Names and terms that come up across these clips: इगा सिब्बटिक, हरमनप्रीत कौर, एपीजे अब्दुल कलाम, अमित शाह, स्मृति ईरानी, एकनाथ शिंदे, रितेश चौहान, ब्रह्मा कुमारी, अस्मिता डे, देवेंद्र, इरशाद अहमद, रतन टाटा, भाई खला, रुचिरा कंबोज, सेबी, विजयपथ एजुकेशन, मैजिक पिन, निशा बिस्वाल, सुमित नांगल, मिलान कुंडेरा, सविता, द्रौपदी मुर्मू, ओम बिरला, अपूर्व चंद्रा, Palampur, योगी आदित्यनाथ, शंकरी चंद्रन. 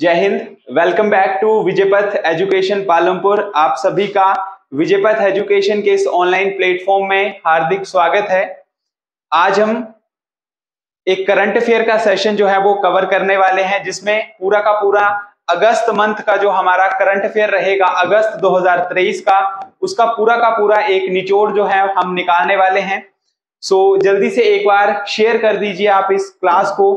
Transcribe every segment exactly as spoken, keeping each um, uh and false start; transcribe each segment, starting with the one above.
जय Hind. Welcome back to विजयपथ एजुकेशन Palampur. आप सभी का विजयपथ एजुकेशन के इस ऑनलाइन प्लेटफॉर्म में हार्दिक स्वागत है। आज हम एक करंट अफेयर का सेशन जो है वो कवर करने वाले हैं, जिसमें पूरा का पूरा अगस्त मंथ का जो हमारा करंट अफेयर रहेगा अगस्त दो हज़ार तेईस का, उसका पूरा का पूरा एक निचोड़ जो है हम निकालने वाले हैं। सो जल्दी से एक बार शेयर कर दीजिए आप इस क्लास को।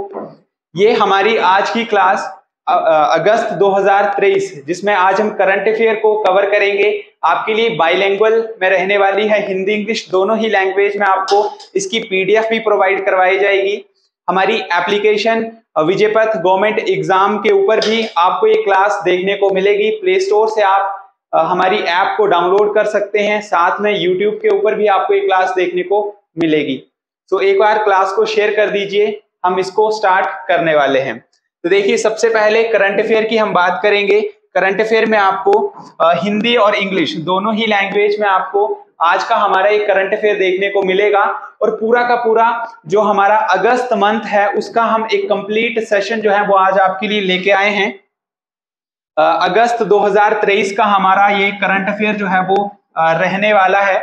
ये हमारी आज की क्लास अगस्त दो हज़ार तेईस, जिसमें आज हम करंट अफेयर को कवर करेंगे, आपके लिए बाइलिंगुअल में रहने वाली है। हिंदी इंग्लिश दोनों ही लैंग्वेज में आपको इसकी पीडीएफ भी प्रोवाइड करवाई जाएगी। हमारी एप्लीकेशन विजयपथ गवर्नमेंट एग्जाम के ऊपर भी आपको ये क्लास देखने को मिलेगी। प्ले स्टोर से आप हमारी ऐप को डाउनलोड कर सकते हैं, साथ में यूट्यूब के ऊपर भी आपको ये क्लास देखने को मिलेगी। तो एक बार क्लास को शेयर कर दीजिए, हम इसको स्टार्ट करने वाले हैं। तो देखिए, सबसे पहले करंट अफेयर की हम बात करेंगे। करंट अफेयर में आपको हिंदी और इंग्लिश दोनों ही लैंग्वेज में आपको आज का हमारा एक करंट अफेयर देखने को मिलेगा, और पूरा का पूरा जो हमारा अगस्त मंथ है उसका हम एक कंप्लीट सेशन जो है वो आज आपके लिए लेके आए हैं। अगस्त दो हज़ार तेईस का हमारा ये करंट अफेयर जो है वो रहने वाला है।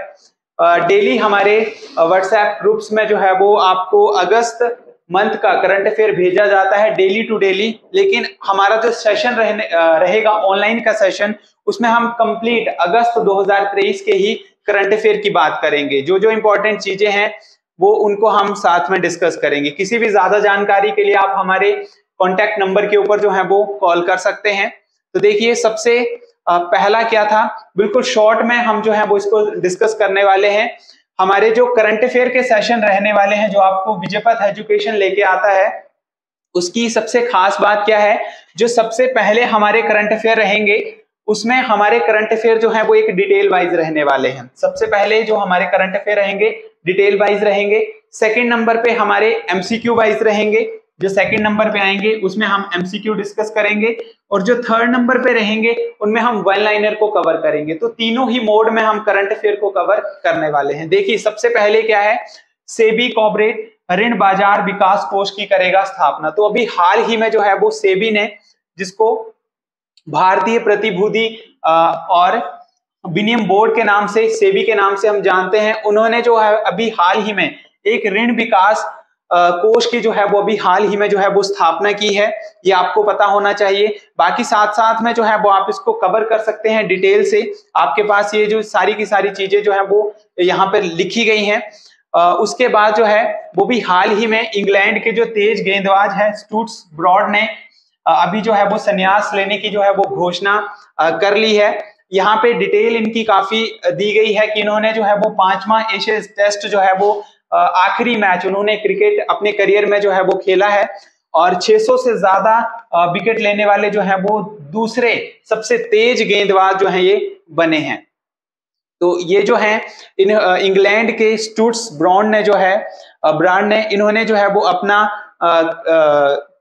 डेली हमारे व्हाट्सएप ग्रुप्स में जो है वो आपको अगस्त मंथ का करंट अफेयर भेजा जाता है डेली टू डेली। लेकिन हमारा जो सेशन रहने रहेगा ऑनलाइन का सेशन, उसमें हम कंप्लीट अगस्त दो हज़ार तेईस के ही करंट अफेयर की बात करेंगे। जो जो इंपॉर्टेंट चीजें हैं वो उनको हम साथ में डिस्कस करेंगे। किसी भी ज्यादा जानकारी के लिए आप हमारे कॉन्टैक्ट नंबर के ऊपर जो है वो कॉल कर सकते हैं। तो देखिए, सबसे पहला क्या था, बिल्कुल शॉर्ट में हम जो है वो इसको डिस्कस करने वाले हैं। हमारे जो करंट अफेयर के सेशन रहने वाले हैं जो आपको विजयपथ एजुकेशन लेके आता है, उसकी सबसे खास बात क्या है, जो सबसे पहले हमारे करंट अफेयर रहेंगे उसमें हमारे करंट अफेयर जो है वो एक डिटेल वाइज रहने वाले हैं। सबसे पहले जो हमारे करंट अफेयर रहेंगे डिटेल वाइज रहेंगे। सेकंड नंबर पे हमारे एमसीक्यू वाइज रहेंगे, जो सेकंड नंबर पे आएंगे उसमें हम एमसीक्यू डिस्कस करेंगे, और जो थर्ड नंबर पे रहेंगे उनमें हम वन लाइनर को कवर करेंगे। तो तीनों ही मोड में हम करंट अफेयर को कवर करने वाले हैं। देखिए, सबसे पहले क्या है, सेबी कॉर्पोरेट ऋण बाजार विकास कोष की करेगा स्थापना। तो अभी हाल ही में जो है वो सेबी ने, जिसको भारतीय प्रतिभूति और विनियम बोर्ड के नाम से, सेबी के नाम से हम जानते हैं, उन्होंने जो है अभी हाल ही में एक ऋण विकास कोष की जो है वो अभी हाल ही में जो है वो स्थापना की है। ये आपको पता होना चाहिए। बाकी साथ साथ में जो है वो आप इसको कवर कर सकते हैं डिटेल से। आपके पास ये जो सारी की सारी चीजें जो है वो यहाँ पर लिखी गई हैं। उसके बाद जो है वो भी हाल ही में इंग्लैंड के जो तेज गेंदबाज है स्टुअर्ट ब्रॉड ने अभी जो है वो संन्यास लेने की जो है वो घोषणा कर ली है। यहाँ पे डिटेल इनकी काफी दी गई है कि इन्होंने जो है वो पांचवा एशियाई टेस्ट जो है वो आखिरी मैच उन्होंने क्रिकेट अपने करियर में जो है वो खेला है, और छह सौ से ज्यादा विकेट लेने वाले जो है वो दूसरे सबसे तेज गेंदबाज जो है ये बने हैं। तो ये जो है इन इंग्लैंड के स्टुअर्ट ब्रॉड ने जो है ब्रॉड ने इन्होंने जो है वो अपना आ, आ,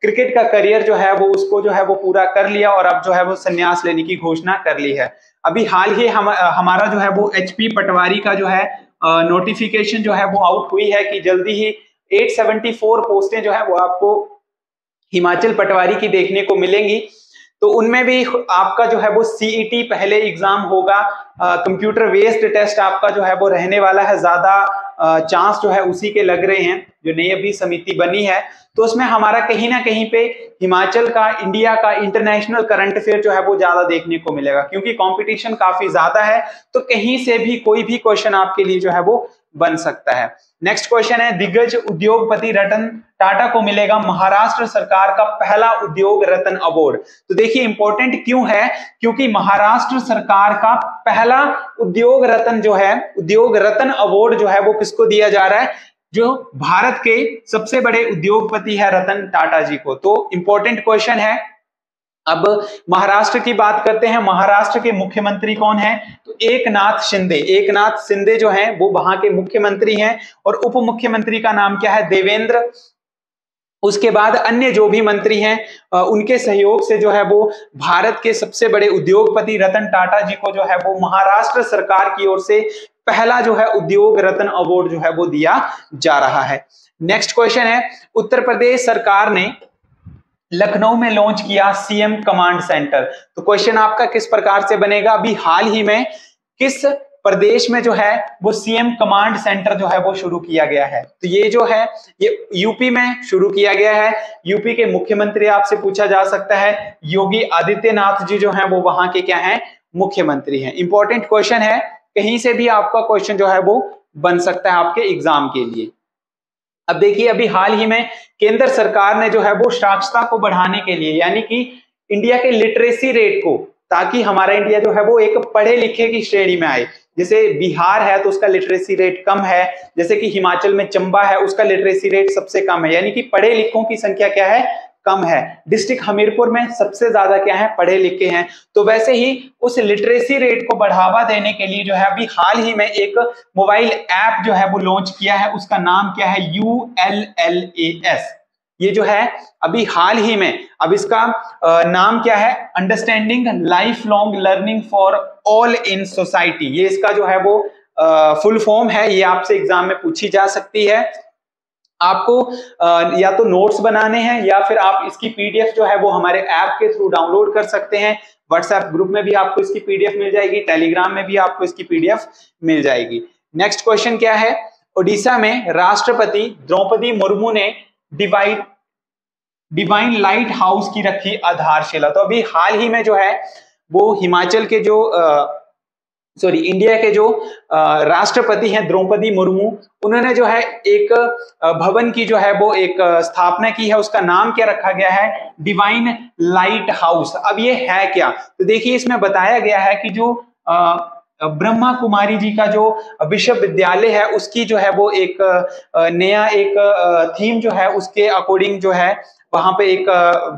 क्रिकेट का करियर जो है वो उसको जो है वो पूरा कर लिया, और अब जो है वो संन्यास लेने की घोषणा कर ली है। अभी हाल ही हम, हमारा जो है वो एचपी पटवारी का जो है नोटिफिकेशन जो है वो आउट हुई है कि जल्दी ही आठ सौ चौहत्तर पोस्टें जो है वो आपको हिमाचल पटवारी की देखने को मिलेंगी। तो उनमें भी आपका जो है वो सीईटी पहले एग्जाम होगा, कंप्यूटर बेस्ड टेस्ट आपका जो है वो रहने वाला है। ज्यादा चांस जो है उसी के लग रहे हैं, जो नई अभी समिति बनी है। तो उसमें हमारा कहीं ना कहीं पे हिमाचल का, इंडिया का इंटरनेशनल करंट अफेयर जो है वो ज्यादा देखने को मिलेगा, क्योंकि कंपटीशन काफी ज्यादा है। तो कहीं से भी कोई भी क्वेश्चन आपके लिए जो है वो बन सकता है। नेक्स्ट क्वेश्चन है, दिग्गज उद्योगपति रतन टाटा को मिलेगा महाराष्ट्र सरकार का पहला उद्योग रत्न अवार्ड। तो देखिए, इंपॉर्टेंट क्यों है, क्योंकि महाराष्ट्र सरकार का पहला उद्योग रत्न जो है, उद्योग रत्न अवार्ड जो है वो किसको दिया जा रहा है, जो भारत के सबसे बड़े उद्योगपति है रतन टाटा जी को। तो इंपॉर्टेंट क्वेश्चन है। अब महाराष्ट्र की बात करते हैं, महाराष्ट्र के मुख्यमंत्री कौन है, तो एकनाथ शिंदे। एकनाथ शिंदे जो हैं वो वहां के मुख्यमंत्री हैं, और उप मुख्यमंत्री का नाम क्या है, देवेंद्र। उसके बाद अन्य जो भी मंत्री हैं उनके सहयोग से जो है वो भारत के सबसे बड़े उद्योगपति रतन टाटा जी को जो है वो महाराष्ट्र सरकार की ओर से पहला जो है उद्योग रत्न अवार्ड जो है वो दिया जा रहा है। नेक्स्ट क्वेश्चन है, उत्तर प्रदेश सरकार ने लखनऊ में लॉन्च किया सीएम कमांड सेंटर। तो क्वेश्चन आपका किस प्रकार से बनेगा, अभी हाल ही में किस प्रदेश में जो है वो सीएम कमांड सेंटर जो है वो शुरू किया गया है। तो ये जो है ये यूपी में शुरू किया गया है। यूपी के मुख्यमंत्री आपसे पूछा जा सकता है, योगी आदित्यनाथ जी जो है वो वहां के क्या है, मुख्यमंत्री हैं। इंपॉर्टेंट क्वेश्चन है, कहीं से भी आपका क्वेश्चन जो है वो बन सकता है आपके एग्जाम के लिए। अब देखिए, अभी हाल ही में केंद्र सरकार ने जो है वो साक्षरता को बढ़ाने के लिए, यानी कि इंडिया के लिटरेसी रेट को, ताकि हमारा इंडिया जो है वो एक पढ़े लिखे की श्रेणी में आए। जैसे बिहार है तो उसका लिटरेसी रेट कम है, जैसे कि हिमाचल में चंबा है उसका लिटरेसी रेट सबसे कम है, यानी कि पढ़े लिखों की संख्या क्या है, कम है। डिस्ट्रिक्ट हमीरपुर में सबसे ज्यादा क्या है, पढ़े लिखे हैं। तो वैसे ही उस लिटरेसी रेट को बढ़ावा देने के लिए जो है अभी हाल ही में एक मोबाइल ऐप जो है वो लॉन्च किया है, उसका नाम क्या है, U L L A S. ये जो है अभी हाल ही में, अब इसका नाम क्या है, understanding life long learning for all in society. ये इसका जो है वो फुल फॉर्म है। ये आपसे एग्जाम में पूछी जा सकती है। आपको या तो नोट्स बनाने हैं या फिर आप इसकी पीडीएफ जो है वो हमारे ऐप के थ्रू डाउनलोड कर सकते हैं। व्हाट्सएप ग्रुप में भी आपको इसकी पीडीएफ मिल जाएगी, टेलीग्राम में भी आपको इसकी पीडीएफ मिल जाएगी। नेक्स्ट क्वेश्चन क्या है, ओडिशा में राष्ट्रपति द्रौपदी मुर्मू ने डिवाइन डिवाइन लाइट हाउस की रखी आधारशिला। तो अभी हाल ही में जो है वो हिमाचल के जो आ, सॉरी इंडिया के जो राष्ट्रपति हैं द्रौपदी मुर्मू, उन्होंने जो है एक भवन की जो है वो एक स्थापना की है। उसका नाम क्या रखा गया है, डिवाइन लाइट हाउस। अब ये है क्या, तो देखिए इसमें बताया गया है कि जो ब्रह्मा कुमारी जी का जो विश्वविद्यालय है उसकी जो है वो एक नया एक थीम जो है उसके अकॉर्डिंग जो है वहां पे एक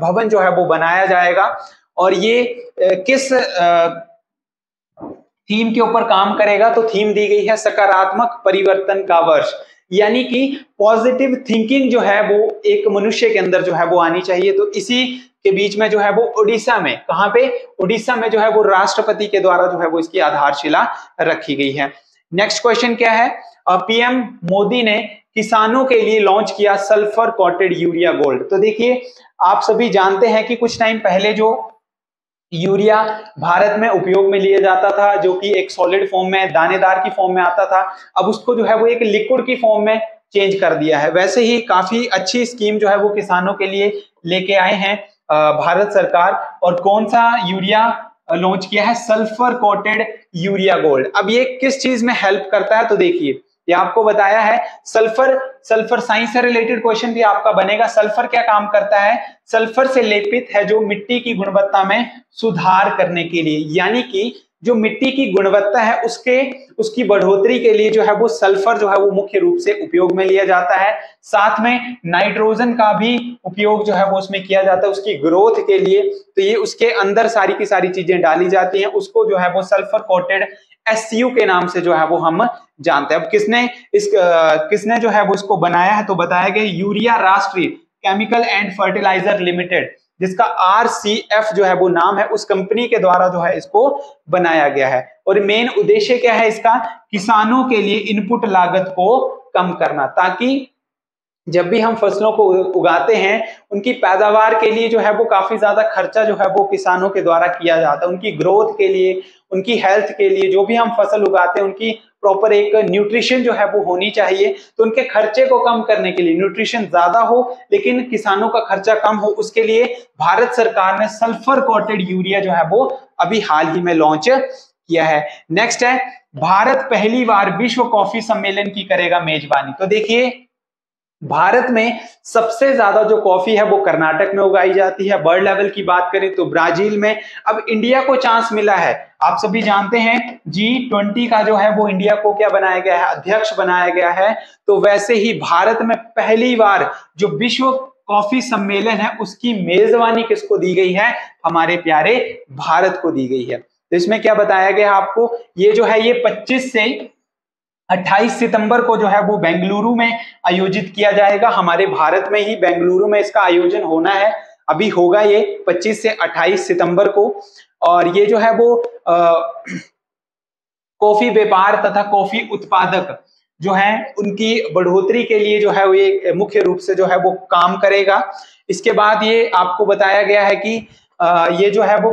भवन जो है वो बनाया जाएगा। और ये किस थीम के ऊपर काम करेगा, तो थीम दी गई है सकारात्मक परिवर्तन का वर्ष, यानी कि पॉजिटिव थिंकिंग जो है वो एक मनुष्य के अंदर जो है वो आनी चाहिए। तो इसी के बीच में जो है वो ओडिशा में, कहाँ पे, ओडिशा में जो है वो राष्ट्रपति के द्वारा जो है वो इसकी आधारशिला रखी गई है। नेक्स्ट क्वेश्चन क्या है, पीएम मोदी ने किसानों के लिए लॉन्च किया सल्फर कोटेड यूरिया गोल्ड। तो देखिए आप सभी जानते हैं कि कुछ टाइम पहले जो यूरिया भारत में उपयोग में लिया जाता था, जो कि एक सॉलिड फॉर्म में, दानेदार की फॉर्म में आता था, अब उसको जो है वो एक लिक्विड की फॉर्म में चेंज कर दिया है। वैसे ही काफी अच्छी स्कीम जो है वो किसानों के लिए लेके आए हैं भारत सरकार। और कौन सा यूरिया लॉन्च किया है, सल्फर कोटेड यूरिया गोल्ड। अब ये किस चीज में हेल्प करता है, तो देखिए ये आपको बताया है, सल्फर सल्फर साइंस से रिलेटेड क्वेश्चन भी आपका बनेगा। सल्फर क्या काम करता है, सल्फर से लेपित है जो मिट्टी की गुणवत्ता में सुधार करने के लिए, यानी कि जो मिट्टी की गुणवत्ता है उसके उसकी बढ़ोतरी के लिए जो है वो सल्फर जो है वो मुख्य रूप से उपयोग में लिया जाता है। साथ में नाइट्रोजन का भी उपयोग जो है वो उसमें किया जाता है उसकी ग्रोथ के लिए। तो ये उसके अंदर सारी की सारी चीजें डाली जाती हैं, उसको जो है वो सल्फर कोटेड एस यू के नाम से जो है वो हम जानते हैं। अब किसने इस आ, किसने जो है वो इसको बनाया है, तो बताया गया urea Rashtriya chemical and fertiliser limited, जिसका आर सी एफ जो है वो नाम है, उस कंपनी के द्वारा जो है इसको बनाया गया है। और मेन उद्देश्य क्या है इसका, किसानों के लिए इनपुट लागत को कम करना, ताकि जब भी हम फसलों को उगाते हैं उनकी पैदावार के लिए जो है वो काफी ज्यादा खर्चा जो है वो किसानों के द्वारा किया जाता है। उनकी ग्रोथ के लिए, उनकी हेल्थ के लिए, जो भी हम फसल उगाते हैं उनकी प्रॉपर एक न्यूट्रिशन जो है वो होनी चाहिए। तो उनके खर्चे को कम करने के लिए, न्यूट्रिशन ज्यादा हो लेकिन किसानों का खर्चा कम हो, उसके लिए भारत सरकार ने सल्फर कोटेड यूरिया जो है वो अभी हाल ही में लॉन्च किया है। नेक्स्ट है, भारत पहली बार विश्व कॉफी सम्मेलन की करेगा मेजबानी। तो देखिए भारत में सबसे ज्यादा जो कॉफी है वो कर्नाटक में उगाई जाती है, वर्ल्ड लेवल की बात करें तो ब्राजील में। अब इंडिया को चांस मिला है, आप सभी जानते हैं जी ट्वेंटी का जो है वो इंडिया को क्या बनाया गया है, अध्यक्ष बनाया गया है। तो वैसे ही भारत में पहली बार जो विश्व कॉफी सम्मेलन है उसकी मेजबानी किसको दी गई है, हमारे प्यारे भारत को दी गई है। तो इसमें क्या बताया गया आपको, ये जो है ये पच्चीस से अट्ठाईस सितंबर को जो है वो बेंगलुरु में आयोजित किया जाएगा। हमारे भारत में ही बेंगलुरु में इसका आयोजन होना है, अभी होगा ये पच्चीस से अट्ठाईस सितंबर को। और ये जो है वो कॉफी व्यापार तथा कॉफी उत्पादक जो है उनकी बढ़ोतरी के लिए जो है वो ये मुख्य रूप से जो है वो काम करेगा। इसके बाद ये आपको बताया गया है कि ये जो है वो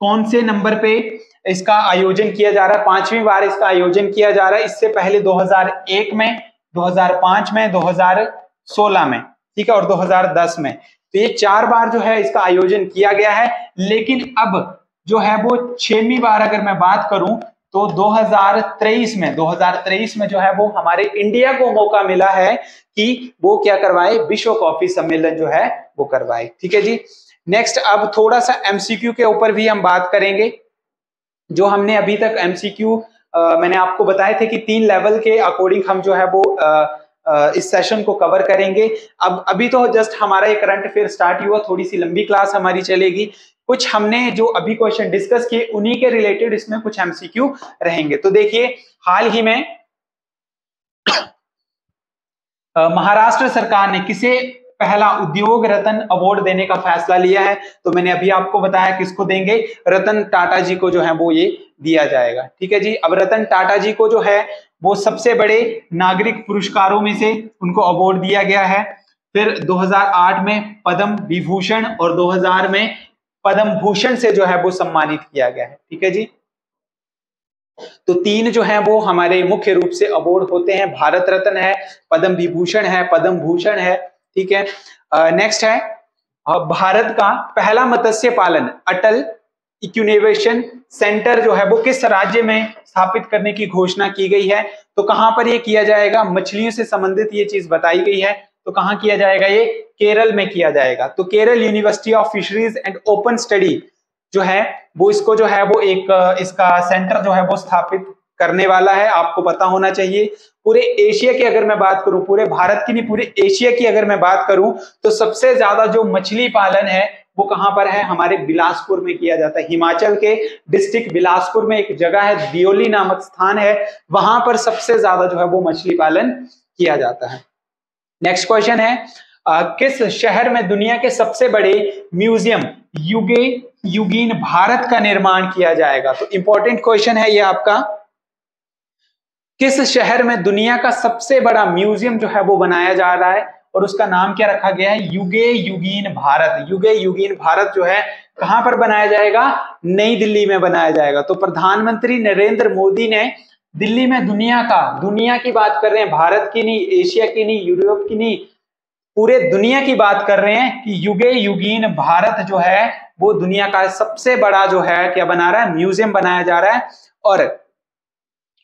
कौन से नंबर पे इसका आयोजन किया जा रहा है, पांचवी बार इसका आयोजन किया जा रहा है। इससे पहले दो हज़ार एक में, दो हज़ार पाँच में, दो हज़ार सोलह में, ठीक है, और दो हज़ार दस में। तो ये चार बार जो है इसका आयोजन किया गया है। लेकिन अब जो है वो छठवीं बार अगर मैं बात करूं तो दो हज़ार तेईस में दो हज़ार तेईस में जो है वो हमारे इंडिया को मौका मिला है कि वो क्या करवाए, विश्व कॉफी सम्मेलन जो है वो करवाए। ठीक है जी। नेक्स्ट, अब थोड़ा सा एमसीक्यू के ऊपर भी हम बात करेंगे। जो हमने अभी तक एमसीक्यू मैंने आपको बताए थे कि तीन लेवल के अकॉर्डिंग हम जो है वो आ, आ, इस सेशन को कवर करेंगे। अब अभी तो जस्ट हमारा ये करंट अफेयर स्टार्ट हुआ, थोड़ी सी लंबी क्लास हमारी चलेगी। कुछ हमने जो अभी क्वेश्चन डिस्कस किए उन्हीं के रिलेटेड इसमें कुछ एमसीक्यू रहेंगे। तो देखिए, हाल ही में महाराष्ट्र सरकार ने किसे पहला उद्योग रत्न अवार्ड देने का फैसला लिया है? तो मैंने अभी आपको बताया किसको देंगे, रतन टाटा जी को जो है वो ये दिया जाएगा। ठीक है जी। अब रतन टाटा जी को जो है वो सबसे बड़े नागरिक पुरस्कारों में से उनको अवार्ड दिया गया है। फिर दो हज़ार आठ में पद्म विभूषण और दो हज़ार में पद्म भूषण से जो है वो सम्मानित किया गया है। ठीक है जी। तो तीन जो है वो हमारे मुख्य रूप से अवार्ड होते हैं, भारत रत्न है, पद्म विभूषण है, पद्म भूषण है। ठीक है। नेक्स्ट है भारत का पहला मत्स्य पालन अटल इक्यूनेवेशन सेंटर जो है वो किस राज्य में स्थापित करने की घोषणा की गई है? तो कहां पर ये किया जाएगा? मछलियों से संबंधित ये चीज बताई गई है। तो कहां किया जाएगा? ये केरल में किया जाएगा। तो Kerala university of fisheries and open study जो है वो इसको जो है वो एक इसका सेंटर जो है वो स्थापित करने वाला है। आपको पता होना चाहिए। पूरे एशिया की अगर मैं बात करूं, पूरे भारत की नहीं, पूरे एशिया की अगर मैं बात करूं तो सबसे ज्यादा जो मछली पालन है वो कहां पर है? हमारे बिलासपुर में किया जाता है। हिमाचल के डिस्ट्रिक्ट बिलासपुर में एक जगह है, दियोली नामक स्थान है, वहां पर सबसे ज्यादा जो है वो मछली पालन किया जाता है। नेक्स्ट क्वेश्चन है आ, किस शहर में दुनिया के सबसे बड़े म्यूजियम युगे युगीन भारत का निर्माण किया जाएगा? तो इंपॉर्टेंट क्वेश्चन है ये आपका। किस शहर में दुनिया का सबसे बड़ा म्यूजियम जो है वो बनाया जा रहा है और उसका नाम क्या रखा गया है? युगे युगीन भारत। युगे युगीन भारत जो है कहां पर बनाया जाएगा? नई दिल्ली में बनाया जाएगा। तो प्रधानमंत्री नरेंद्र मोदी ने दिल्ली में दुनिया का, दुनिया की बात कर रहे हैं, भारत की नहीं, एशिया की नहीं, यूरोप की नहीं, पूरे दुनिया की बात कर रहे हैं कि युगे युगीन भारत जो है वो दुनिया का सबसे बड़ा जो है क्या बना रहा है? म्यूजियम बनाया जा रहा है। और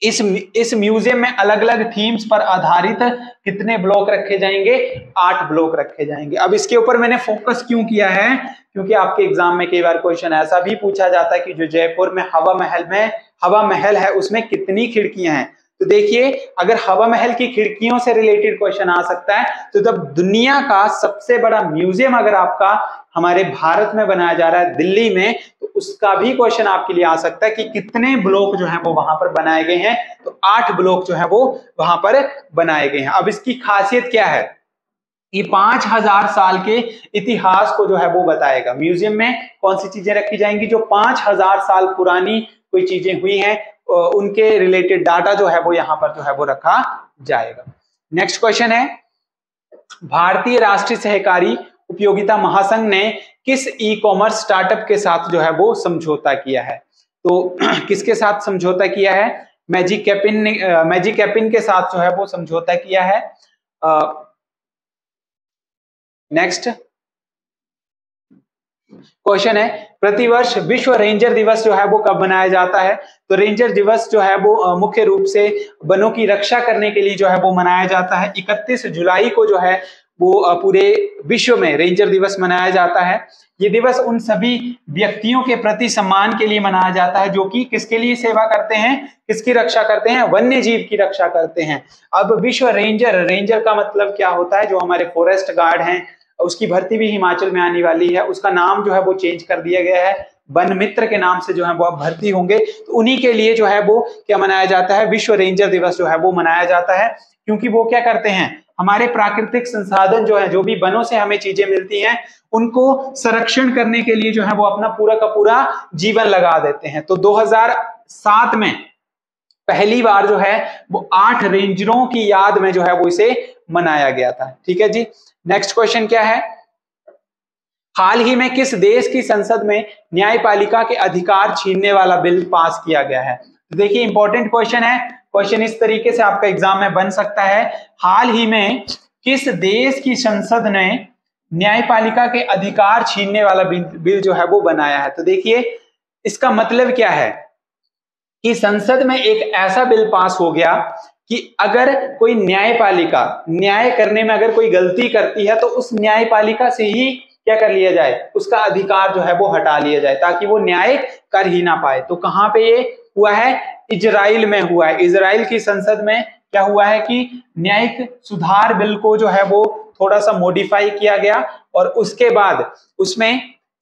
इस इस म्यूजियम में अलग अलग थीम्स पर आधारित कितने ब्लॉक रखे जाएंगे? आठ ब्लॉक रखे जाएंगे। अब इसके ऊपर मैंने फोकस क्यों किया है? क्योंकि आपके एग्जाम में कई बार क्वेश्चन ऐसा भी पूछा जाता है कि जो जयपुर में हवा महल में हवा महल है उसमें कितनी खिड़कियां हैं। तो देखिए, अगर हवा महल की खिड़कियों से रिलेटेड क्वेश्चन आ सकता है, तो जब दुनिया का सबसे बड़ा म्यूजियम अगर आपका हमारे भारत में बनाया जा रहा है, दिल्ली में, तो उसका भी क्वेश्चन आपके लिए आ सकता है कि कितने ब्लॉक जो है वो वहां पर बनाए गए हैं। तो आठ ब्लॉक जो है वो वहां पर बनाए गए हैं। अब इसकी खासियत क्या है? ये पांच हजार साल के इतिहास को जो है वो बताएगा। म्यूजियम में कौन सी चीजें रखी जाएंगी? जो पांच हजार साल पुरानी कोई चीजें हुई हैं उनके रिलेटेड डाटा जो है वो यहाँ पर जो है वो रखा जाएगा। नेक्स्ट क्वेश्चन है, भारतीय राष्ट्रीय सहकारी उपयोगिता महासंघ ने किस ई कॉमर्स स्टार्टअप के साथ जो है वो समझौता किया है? तो किसके साथ समझौता किया है? मैजिक पिन ने मैजिक पिन के साथ जो है वो समझौता किया है। नेक्स्ट क्वेश्चन है, प्रतिवर्ष विश्व रेंजर दिवस जो है वो कब मनाया जाता है? तो रेंजर दिवस जो है वो मुख्य रूप से वनों की रक्षा करने के लिए जो है वो मनाया जाता है। इकतीस जुलाई को जो है वो पूरे विश्व में रेंजर दिवस मनाया जाता है। ये दिवस उन सभी व्यक्तियों के प्रति सम्मान के लिए मनाया जाता है जो कि किसके लिए सेवा करते हैं, किसकी रक्षा करते हैं? वन्य जीव की रक्षा करते हैं। अब विश्व रेंजर, रेंजर का मतलब क्या होता है? जो हमारे फॉरेस्ट गार्ड हैं, उसकी भर्ती भी हिमाचल में आने वाली है। उसका नाम जो है वो चेंज कर दिया गया है, वन मित्र के नाम से जो है वो अब भर्ती होंगे। तो उन्हीं के लिए जो है वो क्या मनाया जाता है? विश्व रेंजर दिवस जो है वो मनाया जाता है। क्योंकि वो क्या करते हैं? हमारे प्राकृतिक संसाधन जो है, जो भी वनों से हमें चीजें मिलती हैं, उनको संरक्षण करने के लिए जो है वो अपना पूरा का पूरा जीवन लगा देते हैं। तो दो हज़ार सात में पहली बार जो है वो आठ रेंजरों की याद में जो है वो इसे मनाया गया था। ठीक है जी, नेक्स्ट क्वेश्चन क्या है, हाल ही में किस देश की संसद में न्यायपालिका के अधिकार छीनने वाला बिल पास किया गया है। तो देखिए इंपॉर्टेंट क्वेश्चन है, क्वेश्चन इस तरीके से आपका एग्जाम में बन सकता है, हाल ही में किस देश की संसद ने न्यायपालिका के अधिकार छीनने वाला बिल जो है वो बनाया है। तो देखिए इसका मतलब क्या है कि संसद में एक ऐसा बिल पास हो गया कि अगर कोई न्यायपालिका न्याय करने में अगर कोई गलती करती है तो उस न्यायपालिका से ही क्या कर लिया जाए, उसका अधिकार जो है वो हटा लिया जाए ताकि वो न्याय कर ही ना पाए। तो कहाँ पे ये हुआ है, इजराइल में हुआ है। इजराइल की संसद में क्या हुआ है कि न्यायिक सुधार बिल को जो है वो थोड़ा सा मॉडिफाई किया गया और उसके बाद उसमें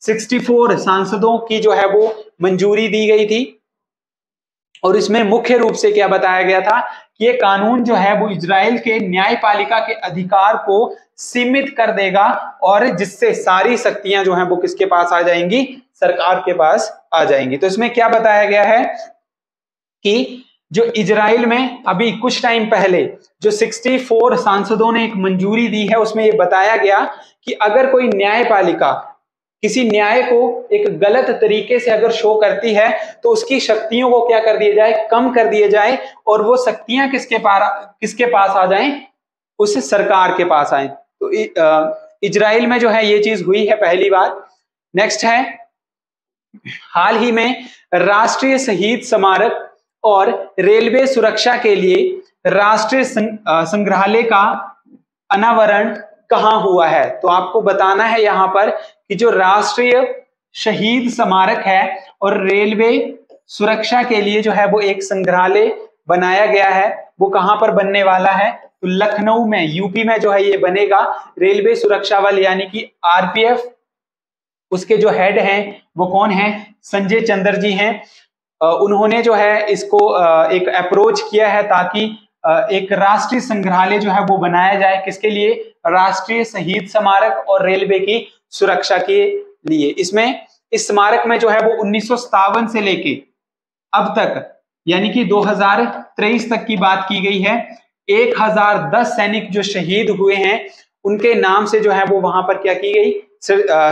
चौंसठ सांसदों की जो है वो मंजूरी दी गई थी और इसमें मुख्य रूप से क्या बताया गया था कि ये कानून जो है वो इजराइल के न्यायपालिका के अधिकार को सीमित कर देगा और जिससे सारी शक्तियां जो हैं वो किसके पास आ जाएंगी, सरकार के पास आ जाएंगी। तो इसमें क्या बताया गया है कि जो इजराइल में अभी कुछ टाइम पहले जो चौंसठ सांसदों ने एक मंजूरी दी है उसमें ये बताया गया कि अगर कोई न्यायपालिका किसी न्याय को एक गलत तरीके से अगर शो करती है तो उसकी शक्तियों को क्या कर दिया जाए, कम कर दिया जाए और वो शक्तियां किसके पास किसके पास आ जाएं, उस सरकार के पास आए। तो इजराइल में जो है ये चीज हुई है पहली बार। नेक्स्ट है, हाल ही में राष्ट्रीय शहीद स्मारक और रेलवे सुरक्षा के लिए राष्ट्रीय संग्रहालय का अनावरण कहाँ हुआ है। तो आपको बताना है यहाँ पर कि जो राष्ट्रीय शहीद स्मारक है और रेलवे सुरक्षा के लिए जो है वो एक संग्रहालय बनाया गया है वो कहाँ पर बनने वाला है, तो लखनऊ में यूपी में जो है ये बनेगा। रेलवे सुरक्षा बल यानी कि आरपीएफ, उसके जो हेड हैं वो कौन है, संजय चंद्र जी हैं। उन्होंने जो है इसको एक अप्रोच किया है ताकि एक राष्ट्रीय संग्रहालय जो है वो बनाया जाए, किसके लिए, राष्ट्रीय शहीद स्मारक और रेलवे की सुरक्षा के लिए। इसमें इस स्मारक में जो है वो उन्नीस सौ सत्तावन से लेके अब तक यानी कि दो हज़ार तेईस तक की बात की गई है। एक हज़ार दस सैनिक जो शहीद हुए हैं उनके नाम से जो है वो वहां पर क्या की गई,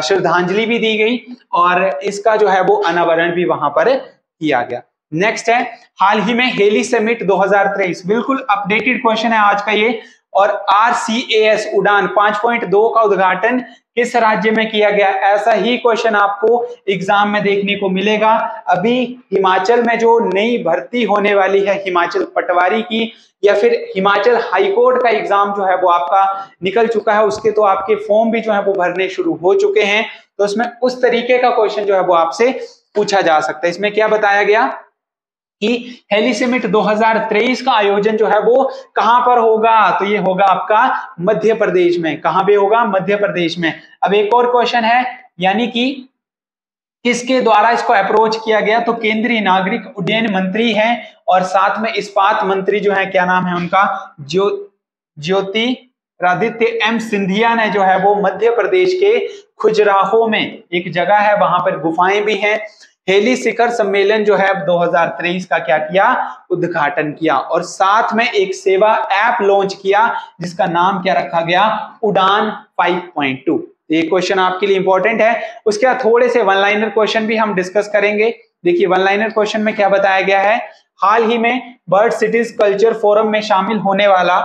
श्रद्धांजलि भी दी गई और इसका जो है वो अनावरण भी वहां पर किया गया। नेक्स्ट है, हाल ही में हेली समिट दो हज़ार तेईस, बिल्कुल अपडेटेड क्वेश्चन है आज का ये। और आरसीएएस उड़ान पाँच पॉइंट दो का उद्घाटन किस राज्य में किया गया, ऐसा ही क्वेश्चन आपको एग्जाम में देखने को मिलेगा। अभी हिमाचल में जो नई भर्ती होने वाली है, हिमाचल पटवारी की या फिर हिमाचल हाईकोर्ट का एग्जाम जो है वो आपका निकल चुका है, उसके तो आपके फॉर्म भी जो है वो भरने शुरू हो चुके हैं। तो उसमें उस तरीके का क्वेश्चन जो है वो आपसे पूछा जा सकता है। इसमें क्या बताया गया कि हेली समिट दो हज़ार तेईस का आयोजन जो है वो कहां पर होगा, तो ये होगा आपका मध्य प्रदेश में। कहां पे होगा, मध्य प्रदेश में। अब एक और क्वेश्चन है यानी कि किसके द्वारा इसको अप्रोच किया गया, तो केंद्रीय नागरिक उड्डयन मंत्री हैं और साथ में इस्पात मंत्री जो है, क्या नाम है उनका, ज्यो ज्योति रादित्य एम सिंधिया ने जो है वो मध्य प्रदेश के खुजराहो में एक जगह है वहां पर गुफाएं भी हैं, हेली शिखर सम्मेलन जो है दो हज़ार तेईस का क्या किया, उद्घाटन किया और साथ में एक सेवा ऐप लॉन्च किया जिसका नाम क्या रखा गया, उड़ान पाँच पॉइंट दो। ये क्वेश्चन आपके लिए इंपॉर्टेंट है। उसके बाद थोड़े से वन लाइनर क्वेश्चन भी हम डिस्कस करेंगे। देखिए वन लाइनर क्वेश्चन में क्या बताया गया है, हाल ही में बर्ड सिटीज कल्चर फोरम में शामिल होने वाला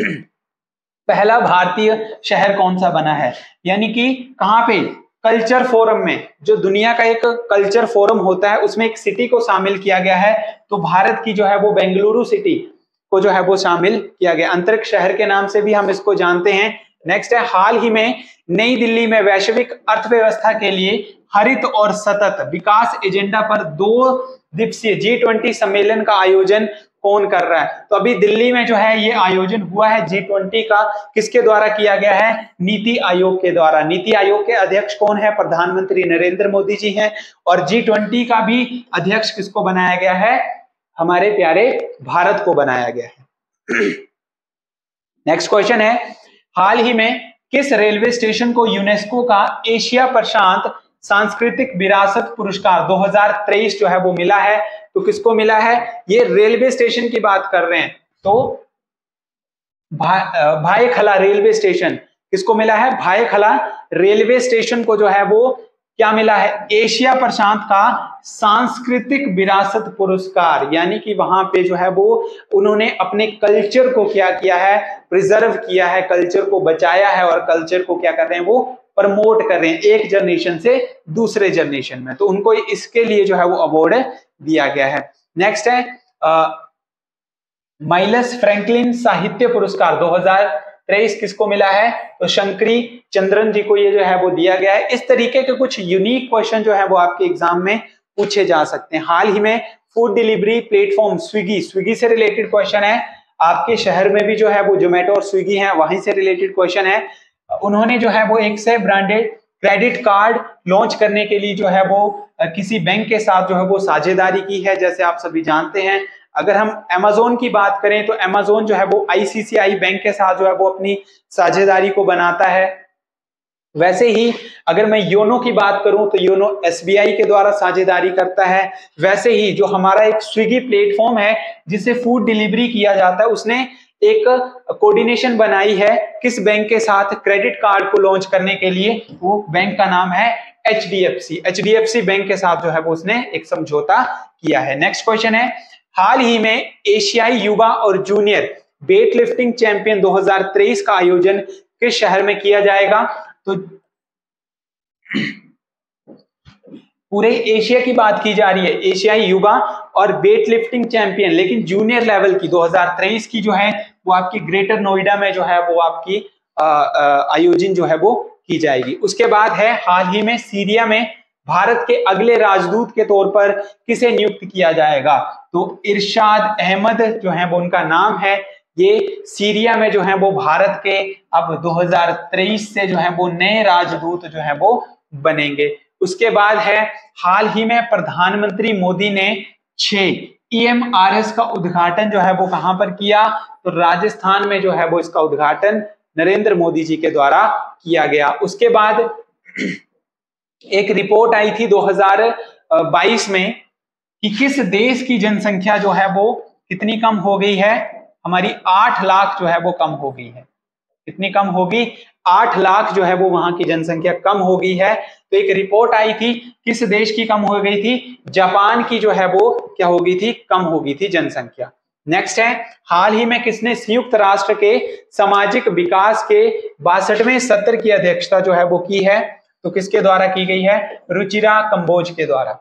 पहला भारतीय शहर कौन सा बना है। यानी कि कहां पे, कल्चर फोरम में, जो दुनिया का एक कल्चर फोरम होता है उसमें एक सिटी को शामिल किया गया है, तो भारत की जो है वो बेंगलुरु सिटी को जो है वो शामिल किया गया, अंतरिक्ष शहर के नाम से भी हम इसको जानते हैं। नेक्स्ट है, हाल ही में नई दिल्ली में वैश्विक अर्थव्यवस्था के लिए हरित और सतत विकास एजेंडा पर दो दिवसीय जी ट्वेंटी सम्मेलन का आयोजन कौन कर रहा है। तो अभी दिल्ली में जो है ये आयोजन हुआ है जी ट्वेंटी का, किसके द्वारा किया गया है, नीति आयोग के द्वारा। नीति आयोग के अध्यक्ष कौन है, प्रधानमंत्री नरेंद्र मोदी जी हैं और जी ट्वेंटी का भी अध्यक्ष किसको बनाया गया है, हमारे प्यारे भारत को बनाया गया है। नेक्स्ट क्वेश्चन है, हाल ही में किस रेलवे स्टेशन को यूनेस्को का एशिया प्रशांत सांस्कृतिक विरासत पुरस्कार दो हज़ार तेईस जो है वो मिला है। तो किसको मिला है? ये रेलवे स्टेशन की बात कर रहे हैं। तो भा, भाई खला रेलवे स्टेशन किसको मिला है? भाई खला रेलवे स्टेशन को जो है वो क्या मिला है? एशिया प्रशांत का सांस्कृतिक विरासत पुरस्कार। यानी कि वहां पे जो है वो उन्होंने अपने कल्चर को क्या किया है? प्रिजर्व किया है, कल्चर को बचाया है और कल्चर को क्या कर रहे हैं? वो प्रमोट कर रहे हैं एक जनरेशन से दूसरे जनरेशन में। तो उनको इसके लिए जो है वो अवार्ड दिया गया है। नेक्स्ट है माइलस फ्रैंकलिन साहित्य पुरस्कार दो हज़ार तेईस किसको मिला है? तो शंकरी चंद्रन जी को ये जो है वो दिया गया है। इस तरीके के कुछ यूनिक क्वेश्चन जो है वो आपके एग्जाम में पूछे जा सकते हैं। हाल ही में food delivery platform Swiggy Swiggy से रिलेटेड क्वेश्चन है। आपके शहर में भी जो है वो जोमेटो और स्विगी है, वहीं से रिलेटेड क्वेश्चन है। उन्होंने जो है वो एक से ब्रांडेड क्रेडिट कार्ड लॉन्च करने के लिए जो है वो किसी बैंक के साथ जो है वो साझेदारी की है, जैसे आप सभी जानते हैं। अगर हम अमेजोन की बात करें तो अमेजोन जो है वो आईसीआईसीआई बैंक के साथ जो है वो अपनी साझेदारी को बनाता है। वैसे ही अगर मैं योनो की बात करूं तो योनो एसबीआई के द्वारा साझेदारी करता है। वैसे ही जो हमारा एक स्विगी प्लेटफॉर्म है जिसे फूड डिलीवरी किया जाता है, उसने एक कोऑर्डिनेशन बनाई है किस बैंक के साथ? क्रेडिट कार्ड को लॉन्च करने के लिए। वो बैंक का नाम है एचडीएफसी एचडीएफसी बैंक के साथ जो है वो उसने एक समझौता किया है। नेक्स्ट क्वेश्चन है, हाल ही में एशियाई युवा और जूनियर वेट लिफ्टिंग चैंपियन दो हज़ार तेईस का आयोजन किस शहर में किया जाएगा? तो पूरे एशिया की बात की जा रही है, एशियाई युवा और वेट लिफ्टिंग चैंपियन, लेकिन जूनियर लेवल की दो हज़ार तेईस की जो है वो आपकी ग्रेटर नोएडा में जो है वो आपकी आ, आ, आयोजन जो है वो की जाएगी। उसके बाद है, हाल ही में सीरिया में भारत के अगले राजदूत के तौर पर किसे नियुक्त किया जाएगा? तो इरशाद अहमद जो है वो उनका नाम है। ये सीरिया में जो है वो भारत के अब दो हज़ार तेईस से जो है वो नए राजदूत जो है वो बनेंगे। उसके बाद है, हाल ही में प्रधानमंत्री मोदी ने छह ई एम आर एस का उद्घाटन जो है वो कहां पर किया? तो राजस्थान में जो है वो इसका उद्घाटन नरेंद्र मोदी जी के द्वारा किया गया। उसके बाद एक रिपोर्ट आई थी दो हज़ार बाईस में कि किस देश की जनसंख्या जो है वो कितनी कम हो गई है? हमारी आठ लाख जो है वो कम हो गई है। कितनी कम होगी? आठ लाख जो है वो वहां की जनसंख्या कम हो गई है। तो एक रिपोर्ट आई थी, किस देश की कम हो गई थी? जापान की जो है वो क्या हो गई थी? कम हो गई थी जनसंख्या। नेक्स्ट है, हाल ही में किसने संयुक्त राष्ट्र के सामाजिक विकास के बासठवें सत्र की अध्यक्षता जो है वो की है? तो किसके द्वारा की गई है? रुचिरा कंबोज के द्वारा।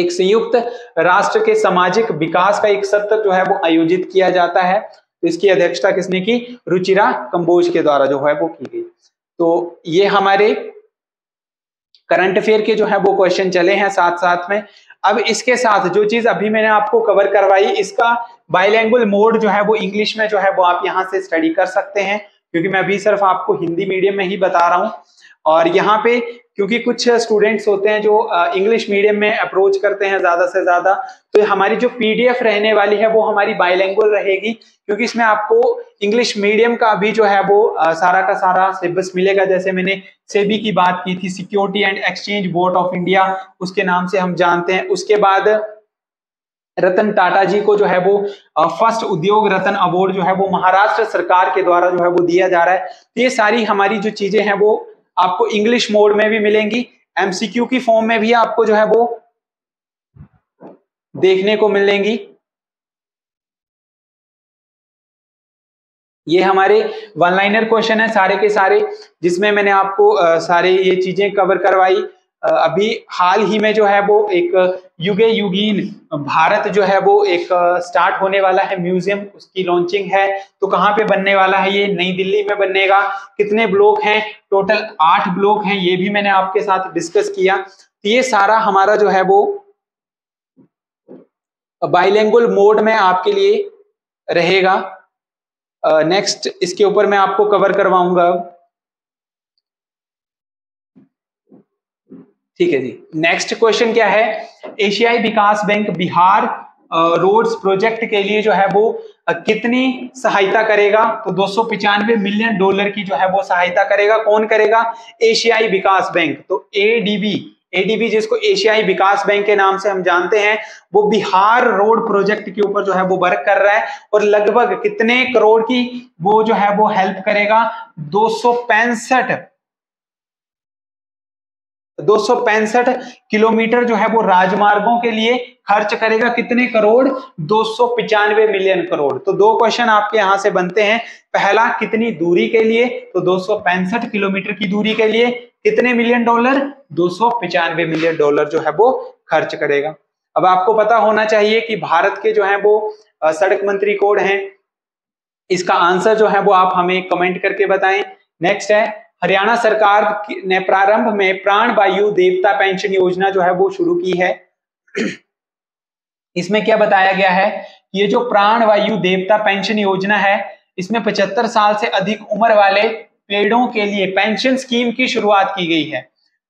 एक संयुक्त राष्ट्र के सामाजिक विकास का एक सत्र जो है वो आयोजित किया जाता है। तो इसकी अध्यक्षता किसने की? रुचिरा कंबोज के द्वारा जो है वो की गई। तो ये हमारे करंट अफेयर के जो है वो क्वेश्चन चले हैं साथ साथ में। अब इसके साथ जो चीज अभी मैंने आपको कवर करवाई, इसका बाइलैंगुअल मोड जो है वो इंग्लिश में जो है वो आप यहाँ से स्टडी कर सकते हैं, क्योंकि मैं अभी सिर्फ आपको हिंदी मीडियम में ही बता रहा हूँ। और यहाँ पे क्योंकि कुछ स्टूडेंट्स होते हैं जो इंग्लिश मीडियम में अप्रोच करते हैं ज़्यादा से ज़्यादा, तो हमारी जो पीडीएफ रहने वाली है वो हमारी बाइलैंगुअल रहेगी, क्योंकि इसमें आपको इंग्लिश मीडियम का भी जो है वो आ, सारा का सारा सिलेबस मिलेगा। जैसे मैंने सेबी की बात की थी, security and exchange board of India उसके नाम से हम जानते हैं। उसके बाद रतन टाटा जी को जो है वो फर्स्ट उद्योग रत्न अवार्ड जो है वो महाराष्ट्र सरकार के द्वारा जो है वो दिया जा रहा है। तो ये सारी हमारी जो चीज़ें हैं वो आपको इंग्लिश मोड में भी मिलेंगी, एमसीक्यू की फॉर्म में भी आपको जो है वो देखने को मिलेंगी। ये हमारे वन लाइनर क्वेश्चन है सारे के सारे, जिसमें मैंने आपको आ, सारे ये चीजें कवर करवाई। आ, अभी हाल ही में जो है वो एक युगे युगीन भारत जो है वो एक स्टार्ट होने वाला है म्यूजियम, उसकी लॉन्चिंग है। तो कहाँ पे बनने वाला है? ये नई दिल्ली में बनेगा। कितने ब्लॉक हैं? टोटल आठ ब्लॉक हैं, ये भी मैंने आपके साथ डिस्कस किया। तो ये सारा हमारा जो है वो बाइलैंगुअल मोड में आपके लिए रहेगा। नेक्स्ट इसके ऊपर मैं आपको कवर करवाऊंगा, ठीक है जी। नेक्स्ट क्वेश्चन क्या है? एशियाई विकास बैंक बिहार रोड्स प्रोजेक्ट के लिए जो है वो कितनी सहायता करेगा, तो दो सौ पिचानवे मिलियन डॉलर की जो है वो सहायता करेगा। कौन करेगा? एशियाई विकास बैंक। तो एडीबी, एडीबी जिसको एशियाई विकास बैंक के नाम से हम जानते हैं, वो बिहार रोड प्रोजेक्ट के ऊपर जो है वो वर्क कर रहा है और लगभग कितने करोड़ की वो जो है वो हेल्प करेगा? दो सौ पैंसठ दो सौ पैंसठ किलोमीटर जो है वो राजमार्गों के लिए खर्च करेगा। कितने करोड़? दो सौ पिचानवे मिलियन करोड़। तो दो क्वेश्चन आपके यहाँ से बनते हैं। पहला, कितनी दूरी के लिए? तो दो सौ पैंसठ किलोमीटर की दूरी के लिए कितने मिलियन डॉलर? दो सौ पिचानवे मिलियन डॉलर जो है वो खर्च करेगा। अब आपको पता होना चाहिए कि भारत के जो है वो सड़क मंत्री कौन है। इसका आंसर जो है वो आप हमें कमेंट करके बताएं। नेक्स्ट है, हरियाणा सरकार ने प्रारंभ में प्राण वायु देवता पेंशन योजना जो है वो शुरू की है। इसमें क्या बताया गया है? ये जो प्राण वायु देवता पेंशन योजना है, इसमें पचहत्तर साल से अधिक उम्र वाले पेड़ों के लिए पेंशन स्कीम की शुरुआत की गई है।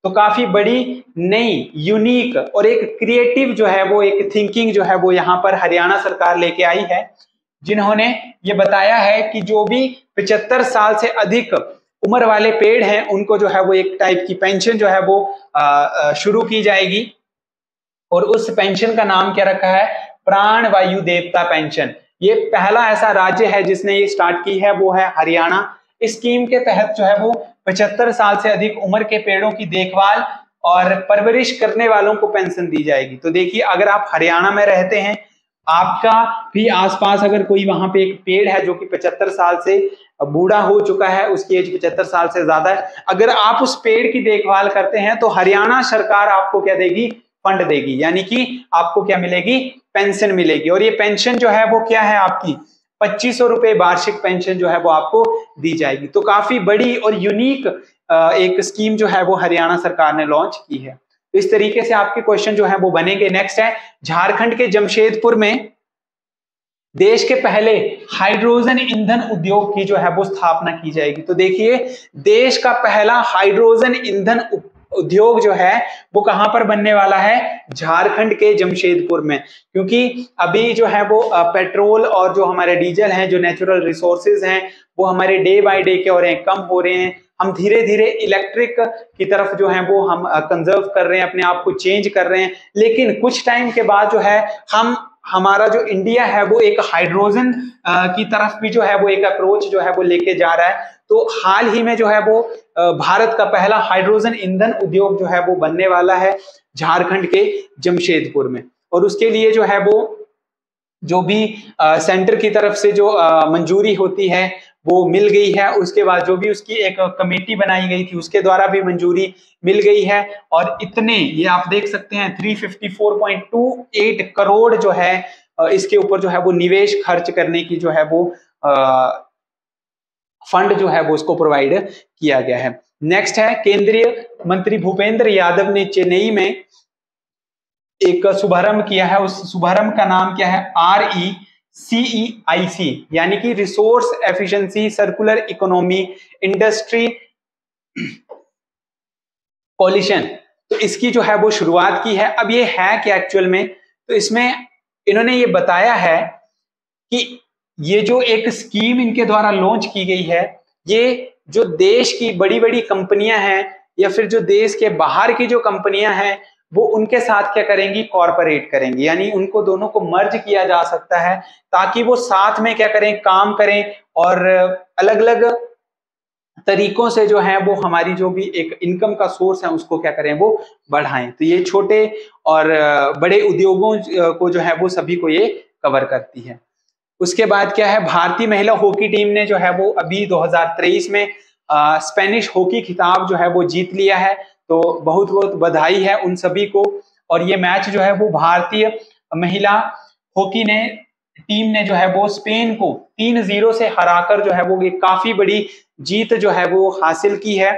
तो काफी बड़ी, नई, यूनिक और एक क्रिएटिव जो है वो एक थिंकिंग जो है वो यहाँ पर हरियाणा सरकार लेके आई है, जिन्होंने ये बताया है कि जो भी पचहत्तर साल से अधिक उम्र वाले पेड़ हैं उनको जो है वो एक टाइप की पेंशन जो है वो शुरू की जाएगी। और उस पेंशन का नाम क्या रखा है? प्राण वायु देवता पेंशन। ये पहला ऐसा राज्य है जिसने ये स्टार्ट की है, वो है हरियाणा। इस स्कीम के तहत जो है वो पचहत्तर साल से अधिक उम्र के पेड़ों की देखभाल और परवरिश करने वालों को पेंशन दी जाएगी। तो देखिए, अगर आप हरियाणा में रहते हैं, आपका भी आसपास अगर कोई वहां पे एक पेड़ है जो कि पचहत्तर साल से बूढ़ा हो चुका है, उसकी एज पचहत्तर साल से ज्यादा है, अगर आप उस पेड़ की देखभाल करते हैं तो हरियाणा सरकार आपको क्या देगी? फंड देगी। यानी कि आपको क्या मिलेगी? पेंशन मिलेगी। और ये पेंशन जो है वो क्या है आपकी? पच्चीस सौ रुपये वार्षिक पेंशन जो है वो आपको दी जाएगी। तो काफी बड़ी और यूनिक एक स्कीम जो है वो हरियाणा सरकार ने लॉन्च की है। इस तरीके से आपके क्वेश्चन जो है वो बनेंगे। नेक्स्ट है, झारखंड के जमशेदपुर में देश के पहले हाइड्रोजन ईंधन उद्योग की जो है वो स्थापना की जाएगी। तो देखिए, देश का पहला हाइड्रोजन ईंधन उद्योग जो है वो कहां पर बनने वाला है? झारखंड के जमशेदपुर में। क्योंकि अभी जो है वो पेट्रोल और जो हमारे डीजल हैं, जो नेचुरल रिसोर्सेज हैं, वो हमारे डे बाय डे क्या हो रहे हैं? कम हो रहे हैं। हम धीरे धीरे इलेक्ट्रिक की तरफ जो है वो हम कंजर्व कर रहे हैं, अपने आप को चेंज कर रहे हैं। लेकिन कुछ टाइम के बाद जो है हम हमारा जो इंडिया है वो एक हाइड्रोजन की तरफ भी जो है वो एक अप्रोच जो है वो लेके जा रहा है। तो हाल ही में जो है वो भारत का पहला हाइड्रोजन ईंधन उद्योग जो है वो बनने वाला है झारखंड के जमशेदपुर में। और उसके लिए जो है वो जो भी सेंटर की तरफ से जो मंजूरी होती है वो मिल गई है। उसके बाद जो भी उसकी एक कमेटी बनाई गई थी उसके द्वारा भी मंजूरी मिल गई है। और इतने, ये आप देख सकते हैं, तीन सौ चौवन पॉइंट दो आठ करोड़ जो है इसके ऊपर जो है वो निवेश खर्च करने की जो है वो फंड जो है वो उसको प्रोवाइड किया गया है। नेक्स्ट है, केंद्रीय मंत्री भूपेंद्र यादव ने चेन्नई में एक शुभारंभ किया है। उस शुभारंभ का नाम क्या है? आर ई सीईआईसी, यानी कि resource efficiency, circular economy, industry coalition. तो इसकी जो है वो शुरुआत की है। अब ये है कि एक्चुअल में तो इसमें इन्होंने ये बताया है कि ये जो एक स्कीम इनके द्वारा लॉन्च की गई है, ये जो देश की बड़ी बड़ी कंपनियां हैं या फिर जो देश के बाहर की जो कंपनियां हैं वो उनके साथ क्या करेंगी? कॉरपोरेट करेंगी। यानी उनको दोनों को मर्ज किया जा सकता है ताकि वो साथ में क्या करें? काम करें और अलग अलग तरीकों से जो है वो हमारी जो भी एक इनकम का सोर्स है उसको क्या करें? वो बढ़ाएं। तो ये छोटे और बड़े उद्योगों को जो है वो सभी को ये कवर करती है। उसके बाद क्या है, भारतीय महिला हॉकी टीम ने जो है वो अभी दो हजार तेईस में स्पेनिश हॉकी खिताब जो है वो जीत लिया है। तो बहुत बहुत बधाई है उन सभी को। और ये मैच जो है वो भारतीय महिला हॉकी ने टीम ने जो है वो स्पेन को तीन जीरो से हराकर जो है वो ये काफी बड़ी जीत जो है वो हासिल की है।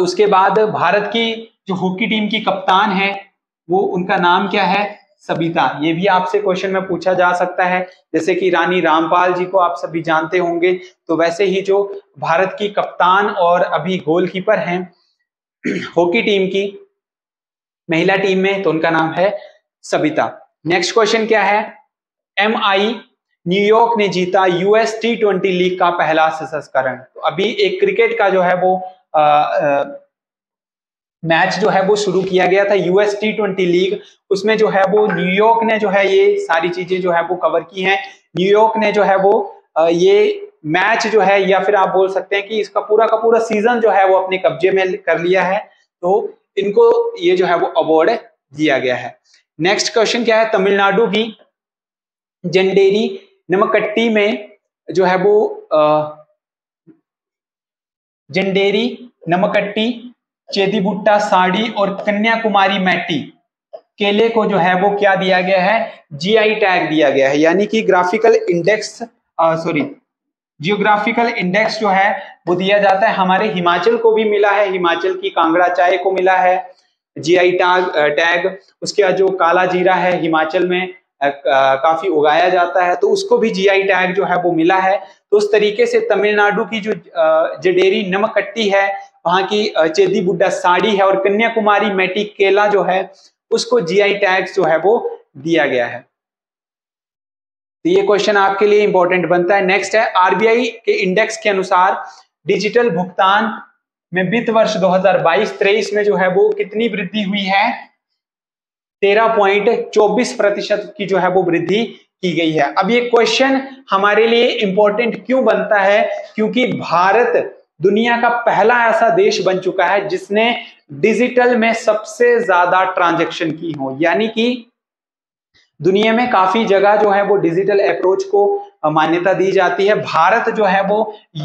उसके बाद भारत की जो हॉकी टीम की कप्तान है वो, उनका नाम क्या है? सविता। ये भी आपसे क्वेश्चन में पूछा जा सकता है। जैसे कि रानी रामपाल जी को आप सभी जानते होंगे, तो वैसे ही जो भारत की कप्तान और अभी गोलकीपर हैं हॉकी टीम की, महिला टीम में, तो उनका नाम है सविता। नेक्स्ट क्वेश्चन क्या है, एम आई न्यूयॉर्क ने जीता यूएस टी ट्वेंटी लीग का पहला संस्करण। तो अभी एक क्रिकेट का जो है वो आ, आ, मैच जो है वो शुरू किया गया था यूएस टी ट्वेंटी लीग, उसमें जो है वो न्यूयॉर्क ने जो है ये सारी चीजें जो है वो कवर की हैं। न्यूयॉर्क ने जो है वो आ, ये मैच जो है या फिर आप बोल सकते हैं कि इसका पूरा का पूरा सीजन जो है वो अपने कब्जे में कर लिया है, तो इनको ये जो है वो अवार्ड दिया गया है। नेक्स्ट क्वेश्चन क्या है, तमिलनाडु की जंडेरी नमकट्टी में जो है वो जंडेरी नमकट्टी चेदीबुट्टा साड़ी और कन्याकुमारी मैटी केले को जो है वो क्या दिया गया है, जीआई टैग दिया गया है, यानी कि graphical index sorry geographical index जो है वो दिया जाता है। हमारे हिमाचल को भी मिला है, हिमाचल की कांगड़ा चाय को मिला है जीआई टैग टैग उसके बाद जो काला जीरा है हिमाचल में काफी उगाया जाता है तो उसको भी जीआई टैग जो है वो मिला है। तो उस तरीके से तमिलनाडु की जो जडेरी नमकट्टी है, वहां की चेदी बुड्ढा साड़ी है और कन्याकुमारी मैटी केला जो है उसको जीआई टैग जो है वो दिया गया है। तो ये क्वेश्चन आपके लिए इंपॉर्टेंट बनता है। नेक्स्ट है, आरबीआई के इंडेक्स के अनुसार डिजिटल भुगतान में वित्त वर्ष दो हज़ार बाईस तेईस में जो है वो कितनी वृद्धि हुई है, तेरह पॉइंट चौबीस प्रतिशत की जो है वो वृद्धि की गई है। अब ये क्वेश्चन हमारे लिए इंपॉर्टेंट क्यों बनता है, क्योंकि भारत दुनिया का पहला ऐसा देश बन चुका है जिसने डिजिटल में सबसे ज्यादा ट्रांजैक्शन की हो, यानी कि दुनिया में काफी जगह जो है वो डिजिटल अप्रोच को मान्यता दी जाती है, भारत जो है वो